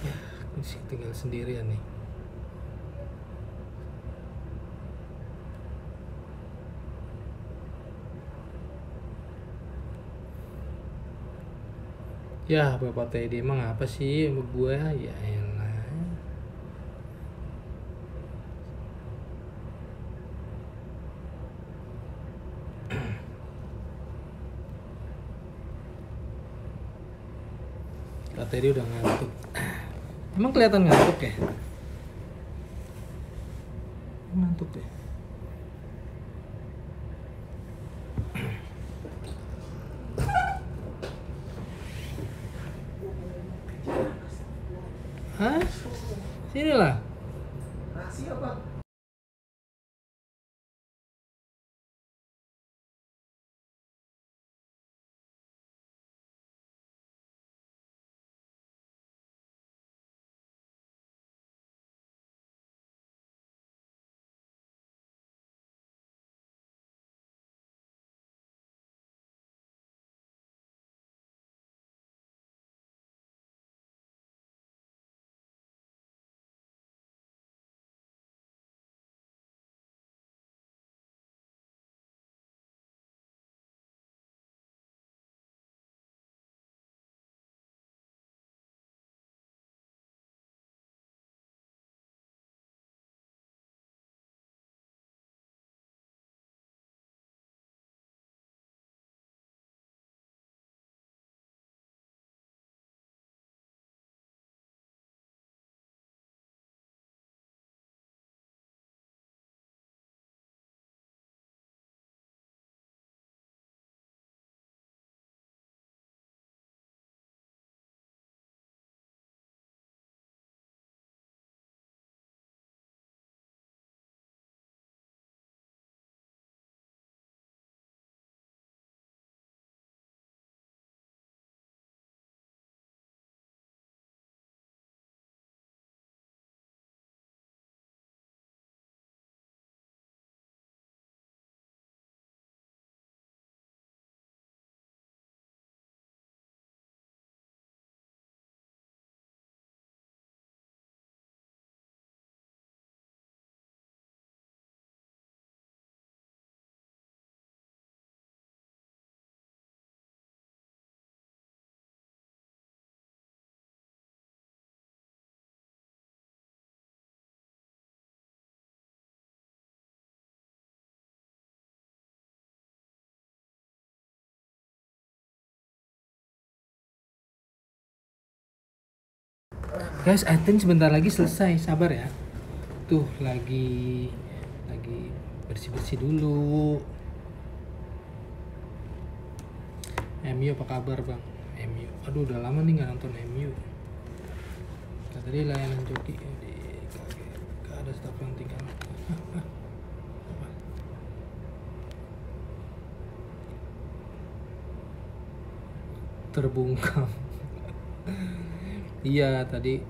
Ya, kunci tinggal sendirian nih. Ya, Bapak T D emang apa sih sama gue? Ya elah. Kak Teddy udah ngantuk. Emang kelihatan ngantuk ya? Ngantuk ya? Hah? Sinilah. Nasi apa? Guys, I think sebentar lagi selesai, sabar ya. Tuh lagi lagi bersih-bersih dulu. M U apa kabar bang? M U, aduh udah lama nih nggak nonton M U. Nah, tadi layanan joki di gak ada staff yang tinggal. Terbungkam. Iya tadi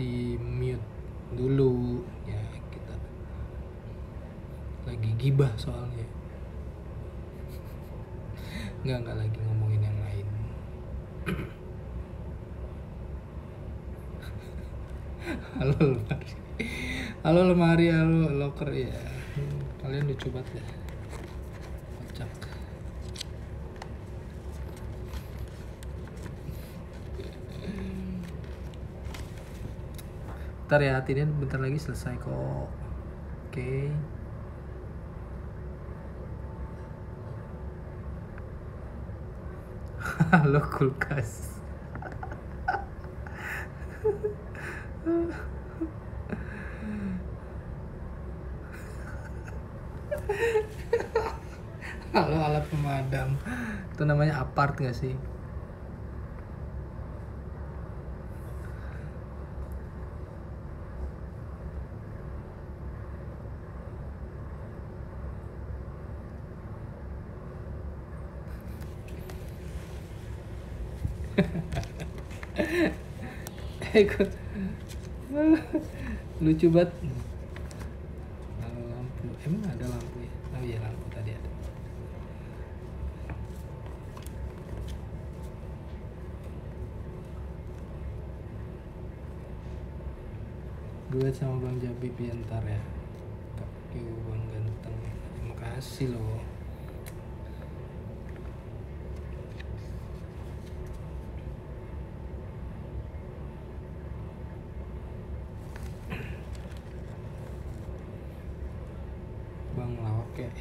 di mute dulu ya, kita lagi gibah soalnya. Nggak nggak lagi ngomongin yang lain. Halo lemari, halo lemari, halo locker ya. Kalian lucu banget ya. Bentar ya, hatiin bentar lagi selesai kok. Oke. Okay. Halo kulkas. Halo alat pemadam. Itu namanya apart gak sih? Ikut lucu banget. Halo lampu, emang ada lampu ya? Oh iya lampu tadi ada. Gue sama Bang Jabi pintar ya. Pakai uang ganteng. Terima kasih loh.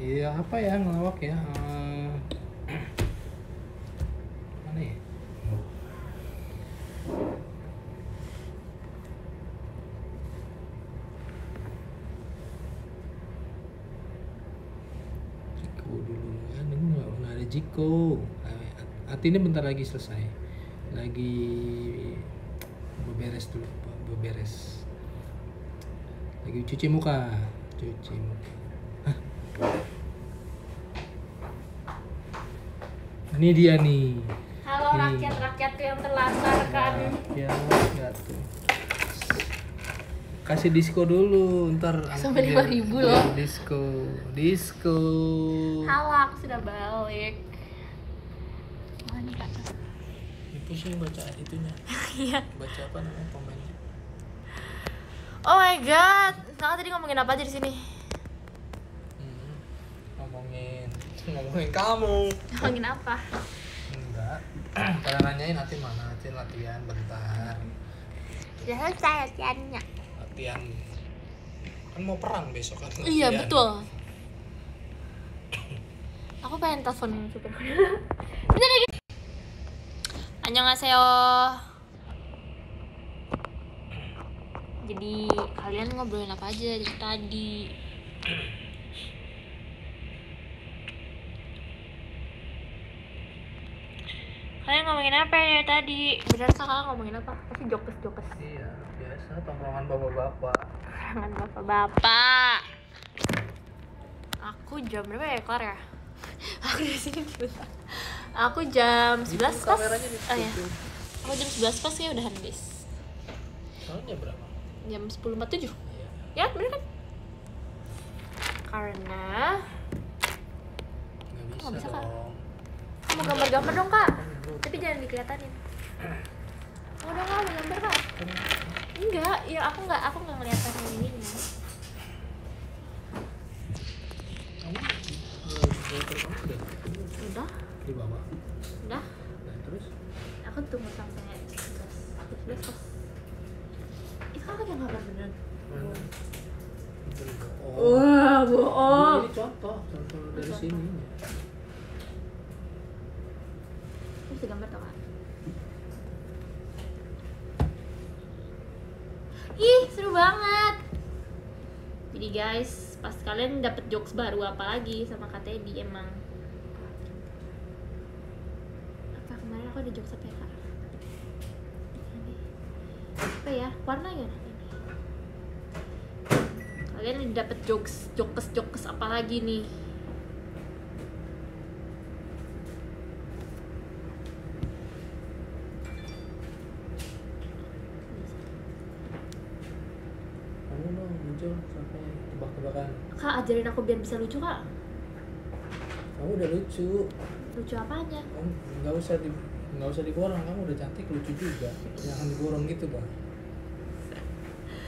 Iya apa ya ngelawak ya? Uh, mana ya? aku dulu ya, aku nggak pernah ada Jiko. Artinya bentar lagi selesai, lagi beberes dulu, beberes. Lagi cuci muka, cuci muka. Hah. Ini dia nih. Halo rakyat-rakyatku yang terlantar kan. Ya, kasih diskon dulu, ntar sampai lima ribu loh. Diskon, diskon. Halo, aku sudah balik. Mantap. Itu sih baca itunya. Iya. Baca apa namanya komennya? Oh my god, Kakak tadi ngomongin apa aja di sini? Hmm, ngomongin, ngomongin kamu. Ngomongin apa? Enggak. Pada nanyain nanti mana, nanti latihan bentar. Udah selesai latihannya. Latihan kan mau perang besok kan? Iya betul. Aku pengen telepon yang super. Bentar lagi. Annyeonghaseyo. Jadi kalian ngobrolin apa aja dari tadi? Kalian ngomongin apa ya dari tadi? Benar kalian ngomongin apa? Pasti jokes-jokes. Iya, biasa tongkrongan bapak-bapak. Tongkrongan bapak-bapak. Aku jam berapa ya kelar ya? Aku di sini dulu. Aku jam sebelas pas. Oh ya. Aku jam sebelas pas ya udah habis. Soalnya berapa? Jam sepuluh empat puluh tujuh. Ya, bener kan? Karena nggak bisa, Kak. Mau gambar-gambar dong, Kak. Tapi jangan dikelihatanin. Mau dong, Kak, mau gambar, Kak? Enggak, ya aku nggak aku nggak ngeliatin ini. Udah? Di bawah. Udah? Nah, terus? Aku tunggu sampai besok. Aku udah nggak beneran. Wah, bohong. Ini contoh, contoh dari sini. Terus digambar tau kan? Ih, seru banget. Jadi guys, pas kalian dapet jokes baru apa lagi sama Kak Teddy emang. Apa kemarin aku ada jokes apa ya, Kak? Apa ya warnanya ini. Kalian dapat jokes jokes jokes apa lagi nih? Kamu dong lucu sampai tebak-tebakan. Kak ajarin aku biar bisa lucu, Kak. Kamu udah lucu. Lucu apanya? Kamu nggak usah di nggak usah diborong, kamu udah cantik lucu juga, jangan diborong gitu bang.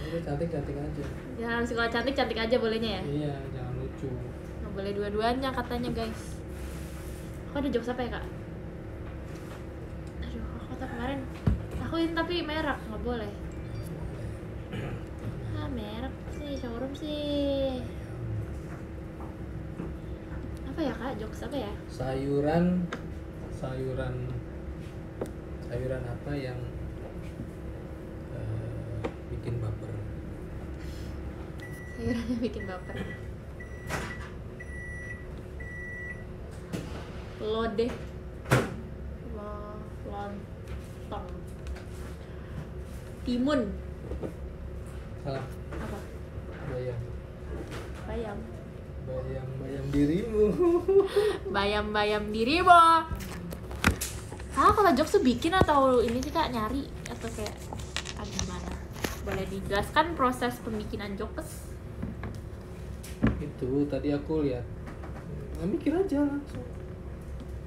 Udah cantik cantik aja. Jangan sekolah cantik cantik aja bolehnya ya? Iya, jangan lucu. Nggak boleh dua-duanya katanya guys. Aku ada jokes apa ya, Kak? Aduh, aku tuh kemarin aku ini tapi merek nggak boleh. Ah merek sih, showroom sih. Apa ya, Kak? Jokes apa ya? Sayuran, sayuran. Sayuran apa yang uh, bikin baper? Sayuran yang bikin baper. Lodeh. Lontong. Timun. Salah. Apa? Bayam. Bayam. Bayam-bayam dirimu. Bayam-bayam dirimu. Kak, kalau jokes tuh bikin atau ini sih, Kak, nyari atau kayak ah, gimana? Boleh dijelaskan proses pembikinan jokes? Itu tadi aku lihat, nggak mikir aja langsung.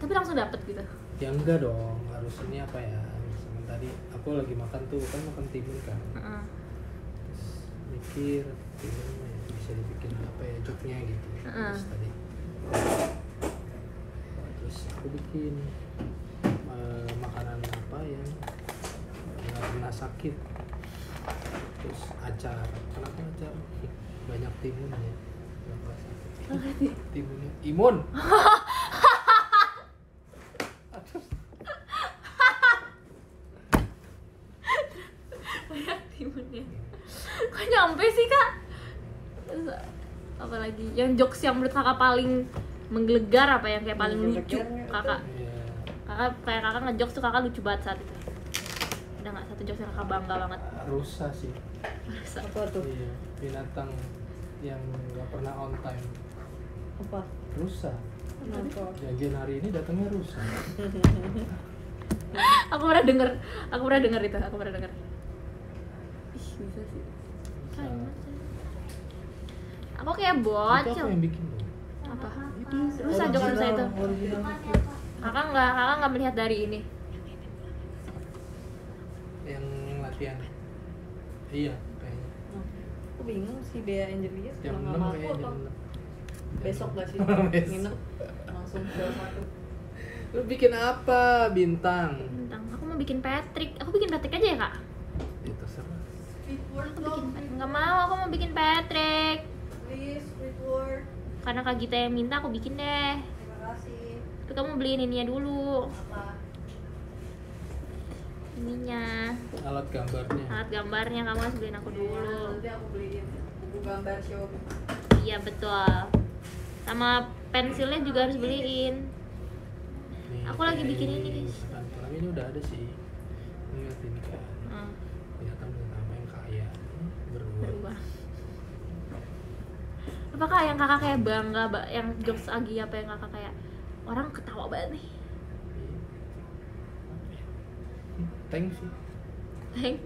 Tapi langsung dapet gitu? Ya enggak dong, harus ini apa ya? Misalnya tadi aku lagi makan tuh, kan makan timun kan. Uh-uh. Terus mikir timun bisa dibikin apa ya joknya gitu. Uh-uh. Terus tadi, terus aku bikin. Makanan apa yang nggak pernah sakit, terus acar, kenapa acar? Banyak timun ya, nggak pernah sakit. Timunnya imun. Banyak timunnya. Kok nyampe sih, Kak? Terus, apalagi yang jokes yang menurut Kakak paling menggelegar apa yang kayak paling lucu kakak? Kakak kayak kakak ngejokes tuh kakak lucu banget saat itu. Ada nggak satu jokes yang kakak bangga banget? Rusa sih. Rusa. Apa tuh? Iya, binatang yang nggak pernah on time. Apa? Rusa. Kenapa? Jagian hari ini datangnya rusa. Aku pernah denger, aku pernah denger itu, aku pernah denger. Ih, bisa sih. Bisa. Aku kayak bocil. Itu aku yang bikin. Apa? Itu rusa, jok rusa itu. Kakak nggak, kakak nggak melihat dari ini. Yang latihan. Iya, kayaknya. Aku bingung sih Bea Angelia sama mama aku atau besok gak sih nginep langsung ke rumah tuh. Lu bikin apa? Bintang. Bintang. Aku mau bikin Patrick. Aku bikin Patrick aja ya, Kak? Itu seru. Aku bikin Patrick. Enggak mau, aku mau bikin Patrick. Please, reward. Karena Kak Gita yang minta, aku bikin deh. Terima kasih. Tapi kamu beliin ininya dulu. Apa? Ininya. Alat gambarnya. Alat gambarnya kamu harus beliin aku dulu. Ya, nanti aku beliin buku gambar Showroom. Iya, betul. Sama pensilnya juga harus beliin. Nih, aku lagi bikin ini guys. Tapi ini udah ada sih. Lihat ini kan. Hmm. Binatang nama yang kaya berubah. Apakah yang kakak kayak bangga yang jokes lagi apa yang kakak kayak orang ketawa banget nih? Tank sih. Tank.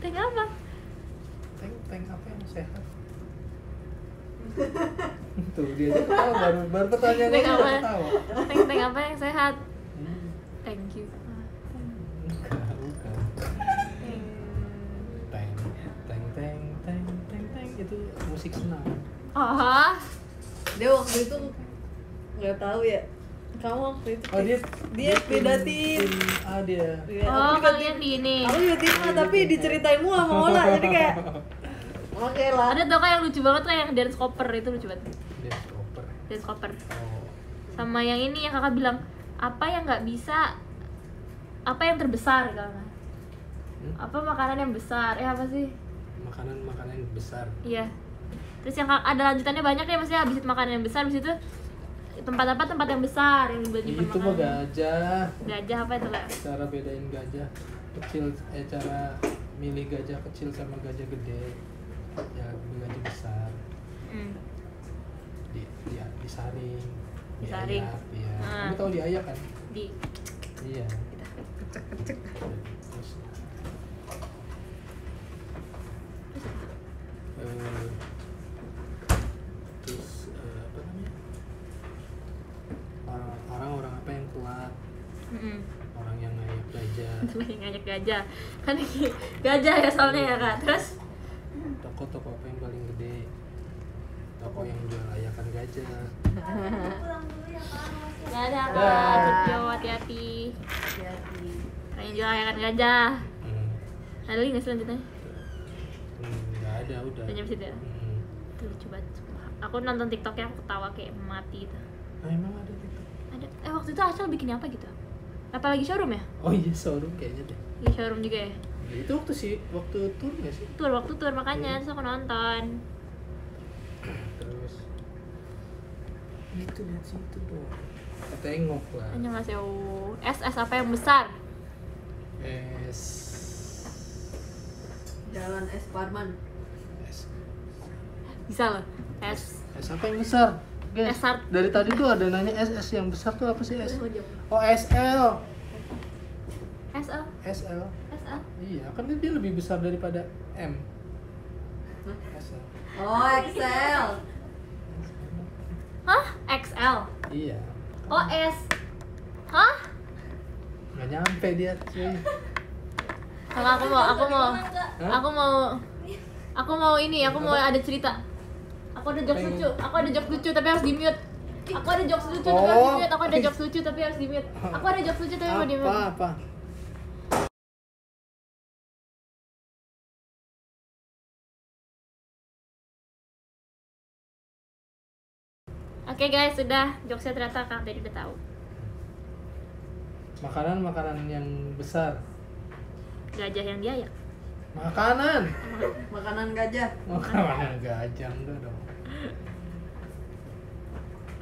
Tank apa? Tank tank apa yang sehat? Tuh dia aja ketawa, baru, baru pertanyaan gue ketawa. Teng-teng apa yang sehat? Hmm. Thank you. Enggak, bukan. Teng, teng, teng, teng, teng, teng, itu musik senang. Oh, dia waktu itu nggak tahu ya. Kamu waktu itu oh, dia, dia beda tim. Ah dia. Oh, kalian di ini. Aku juga tim A, tapi diceritain mulu sama Ola, jadi kayak oke lah. Ada tokoh yang lucu banget lah yang dance cover itu lucu banget. Dance cover. Dance cover. Oh. Sama yang ini yang kakak bilang apa yang nggak bisa, apa yang terbesar kalau nggak? Hmm? Apa makanan yang besar? Eh apa sih? Makanan makanan yang besar. Iya. Terus yang ada lanjutannya banyak ya maksudnya habis itu makanan yang besar, habis itu tempat apa tempat yang besar yang buat dimakan. Itu mah gajah. Gajah apa itu lah? Cara bedain gajah kecil, eh cara milih gajah kecil sama gajah gede. Ya, gaji besar. Hmm. Di di disaring. Disaring. Iya. Hmm. Kamu tahu diayak kan? Di. Iya. Kecek-kecek. Terus. Eh. Terus eh, apa namanya? Orang-orang apa yang kuat? Mm-hmm. Orang yang ngayak gajah. Yang ngayak gajah. Kan gajah ya soalnya ya, Kak. Terus toko-toko apa yang paling gede, toko yang jual ayakan gajah. Gak ada Kak, Cucu, hati-hati. Hati-hati. Yang jual ayakan gajah. Hmm. Ada lagi nggak selanjutnya? Hmm, gak ada, udah. Banyak sih deh. Hmm. Tuh coba, coba. Aku nonton TikToknya aku ketawa kayak mati itu. Nah, emang ada TikTok? Ada. Eh waktu itu Asal bikin apa gitu? Apalagi showroom ya? Oh iya showroom kayaknya deh. Iya showroom juga ya. Itu waktu sih, waktu tour nggak sih? Tour, waktu tour makanya, terus aku nonton. Terus itu lihat situ tuh. Tengok lah. Hanya ngasih S, S apa yang besar? S Jalan S Parman. S bisa loh, S S apa yang besar? Guys, dari tadi tuh ada nanya S, S yang besar tuh apa sih S? Oh S L S L S L S L? Iya, kan dia lebih besar daripada M. Hah? S L. Oh, X L. Hah? X L? Iya. Oh, S. Hah? Gak nyampe dia, cuy. Kalau aku mau, aku mau, aku mau, aku mau ini, aku mau ada cerita. Aku ada jokes lucu, aku ada jokes lucu tapi harus di-mute. Aku ada jokes lucu tapi harus di-mute, aku ada jokes lucu tapi harus di-mute. Aku ada jokes lucu tapi mau di-mute. Apa, apa? Oke okay guys, sudah jokesnya ternyata Kang tadi udah tahu. Makanan makanan yang besar. Gajah yang dia ya. Makanan. Makanan gajah. Makanan gajah enggak dong.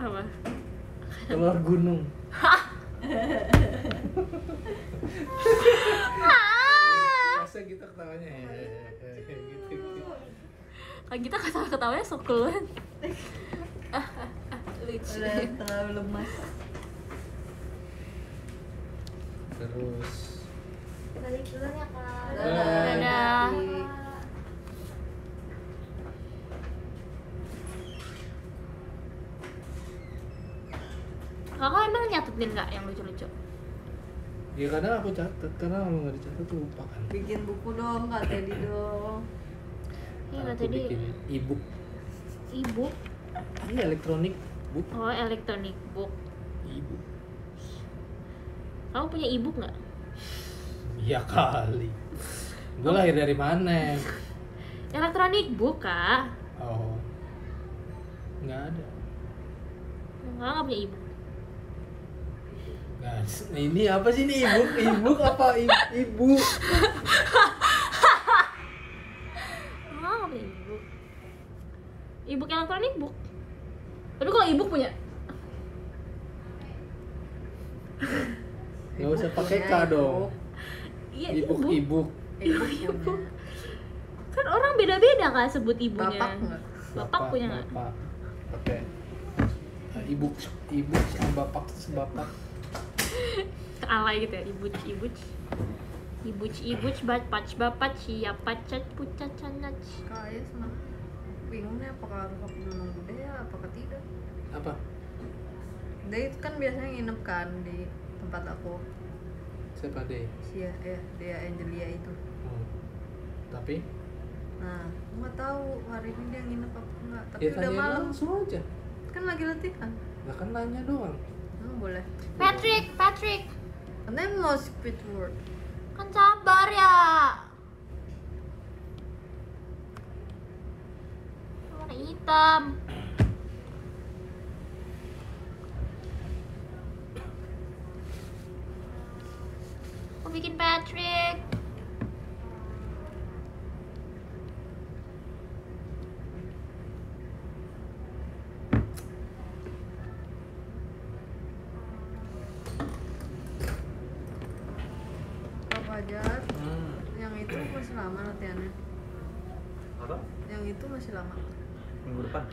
Apa? Telur gunung. Hah? Masa kita ketawanya ya? Kalau kita ketawa-ketawanya sokulan. Lucu. Udah terlalu lemas. Terus balik duluan ya Kak. Dadah. Kakak emang nyatetin Kak yang lucu-lucu? Ya kadang aku catet, karena kalau nggak dicatet tuh lupa kan. Bikin buku dong Kak Teddy dong. Iya Kak Teddy. Bikin e-book. E-book? Ini elektronik book. Oh elektronik book. E-book. Kamu punya e-book nggak? Iya kali. Gue lahir dari mana? Elektronik book Kak. Oh, nggak ada. Nggak nggak punya e-book. Nah, ini apa sih ini e-book? E-book apa ibu? Nggak nggak punya e-book. E-book elektronik book. Aduh kalau e-book punya. Nggak usah pakai K dong. Ibuk, ibuk. Ibuk. Kan orang beda-beda kan sebut ibunya. Bapak nggak? Bapak punya nggak? Bapak. Oke. Ibuk, ibuk, bapak, sebapak. Alay gitu ya, ibuc, ibuc, ibuc, ibuc, bapak, bapak, siapa, cat, pucat, canat. Kak Ayah senang. Bingungnya apakah harus ke gunung gede ya, apakah tidak? Apa? Dia itu kan biasanya nginep kan di tempat aku. Siapa deh? Iya, eh, dia Angelia itu. Hmm. Tapi? Nah, nggak tahu hari ini dia nginep apa enggak. Tapi ya, udah malam semua aja. Kan lagi latihan. Lah kan nanya doang. Hmm, boleh. Patrick, Patrick. Anda mau speed word. Kan sabar ya. Warna hitam. Bikin Patrick. Apa aja? Hmm. Yang itu masih lama latihannya. Apa? Yang itu masih lama. Minggu depan.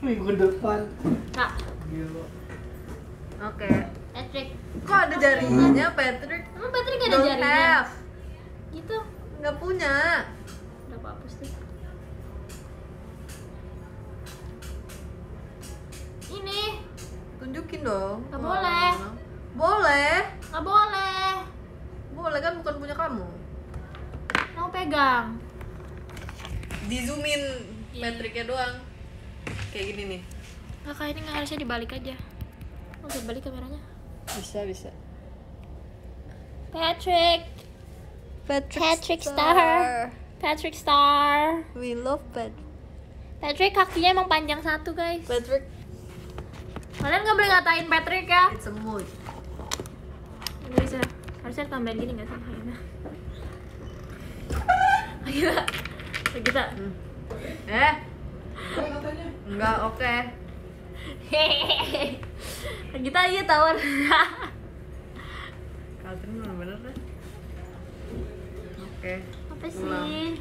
Minggu depan. Kak. Gila. Oke. Okay. Patrick. Kok ada jarinya Patrick? Emang Patrick gak ada don't jarinya? Have. Gitu? Gak punya. Udah hapus deh. Ini tunjukin dong. Gak oh, boleh. Boleh. Gak boleh. Boleh kan bukan punya kamu. Kamu pegang. Di zoomin Patricknya doang. Kayak gini nih. Kakak ini gak harusnya dibalik aja. Oh, udah balik kameranya. Bisa, bisa. Patrick. Patrick, Patrick Star. Star. Patrick Star. We love Pat. Patrick kakinya emang panjang satu, guys. Patrick. Kalian nggak boleh ngatain Patrick ya. It's a mood. Nggak bisa. Harusnya tambahin gini nggak sama Kaina. Kita, kita. Hmm. Eh? Nggak, oke. Okay. Hehehe. Kita aja tawar. Katrin bener-bener deh. Oke. Apa sih?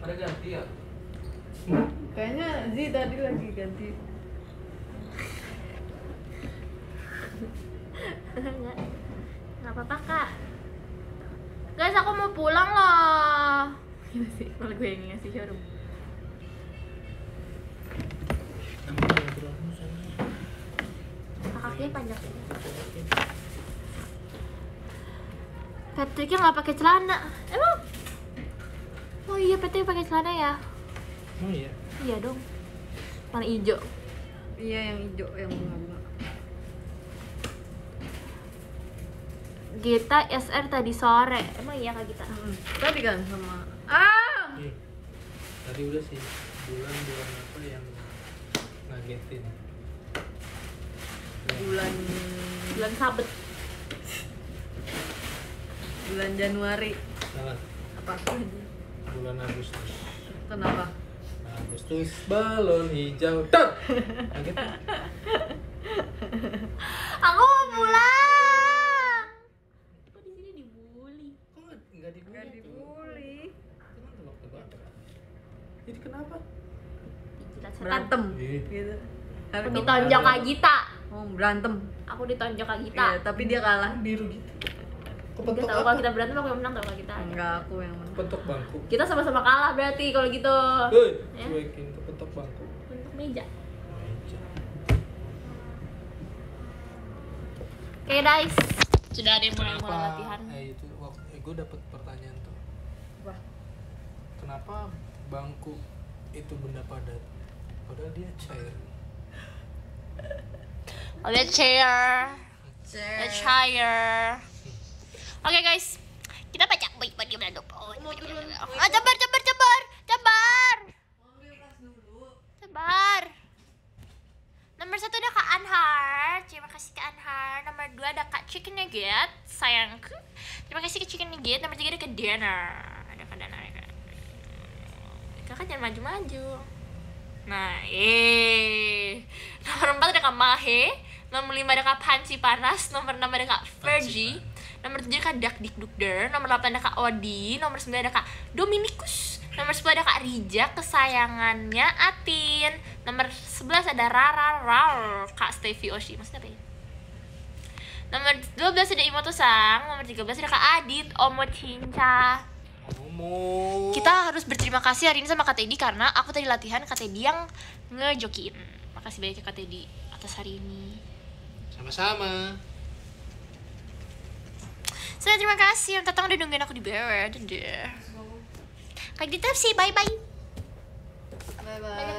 Ada ganti ya? Kayaknya Zi tadi lagi ganti. Enggak. Enggak apa-apa, Kak. Guys, aku mau pulang loh. Gila sih, malah gue yang ngasih showroom. Kakinya panjang. Patricknya nggak pakai celana, emang? Oh iya Patrick pakai celana ya? Oh iya. Iya dong. Warna hijau. Iya yang hijau yang bunga-bunga. Gita S R tadi sore, emang iya Kak Gita? Hmm. Tadi kan sama. Ah. Iya. Tadi udah sih bulan-bulan apa yang ngagetin. bulan bulan sabet bulan Januari salah apa bulan Agustus kenapa nah, Agustus Agustus balon hijau. Tet. Aku mau pulang. Kok di sini dibully? Kok enggak dibully? Enggak dibully. Cuman waktu banget. Jadi kenapa? Berantem. Gitu. Aku ditonjok Kak Gita. Oh, berantem. Aku ditonjok Kak Gita. Iya, tapi dia kalah. Biru gitu. Kepentok tahu kalau kita berantem aku yang menang, kalau kita enggak aku yang menang. Kepentok bangku. Kita sama-sama kalah berarti kalau gitu. Hei, cuekin kepentok bangku. Kepentok meja. Oke, okay, guys, sudah ada yang mulai-mulai latihan. Eh, itu waktu eh, gue dapet pertanyaan tuh. Wah. Kenapa bangku itu benda padat? Padahal dia cair. Oh, dia cair. Dia cair. Oke, okay, guys, kita baca baik-baik di belakang. Ah, jabar, jabar, jabar, jabar. Jabar. Nomor satu ada Kak Anhar, terima kasih Kak Anhar. Nomor dua ada Kak Chicken Nugget, sayangku. Terima kasih Kak Chicken Nugget. Nomor tiga ada Kak Dana, ada Kak Dana. Kakak jangan maju-maju. Nah, eh. Nomor empat ada Kak Mahe. Nomor lima ada Kak Panci Panas. Nomor enam ada Kak Fergie. Nomor tujuh ada Kak Dak Dik Dukder. Nomor delapan ada Kak Odi. Nomor sembilan ada Kak Dominikus. Nomor sepuluh ada Kak Rija, kesayangannya Atin. Nomor sebelas ada Rara Rar, Kak Stevie Oshi. Maksudnya apa ya? Nomor dua belas ada Imoto Sang. Nomor tiga belas ada Kak Adit, Omo Cinca. Omo. Kita harus berterima kasih hari ini sama Kak Teddy karena aku tadi latihan Kak Teddy yang ngejokiin. Makasih banyak ya Kak Teddy atas hari ini. Sama-sama. Saya so, terima kasih yang datang udah nungguin aku di bawah. Dadah. Kayak gitu sih, bye bye. Bye bye.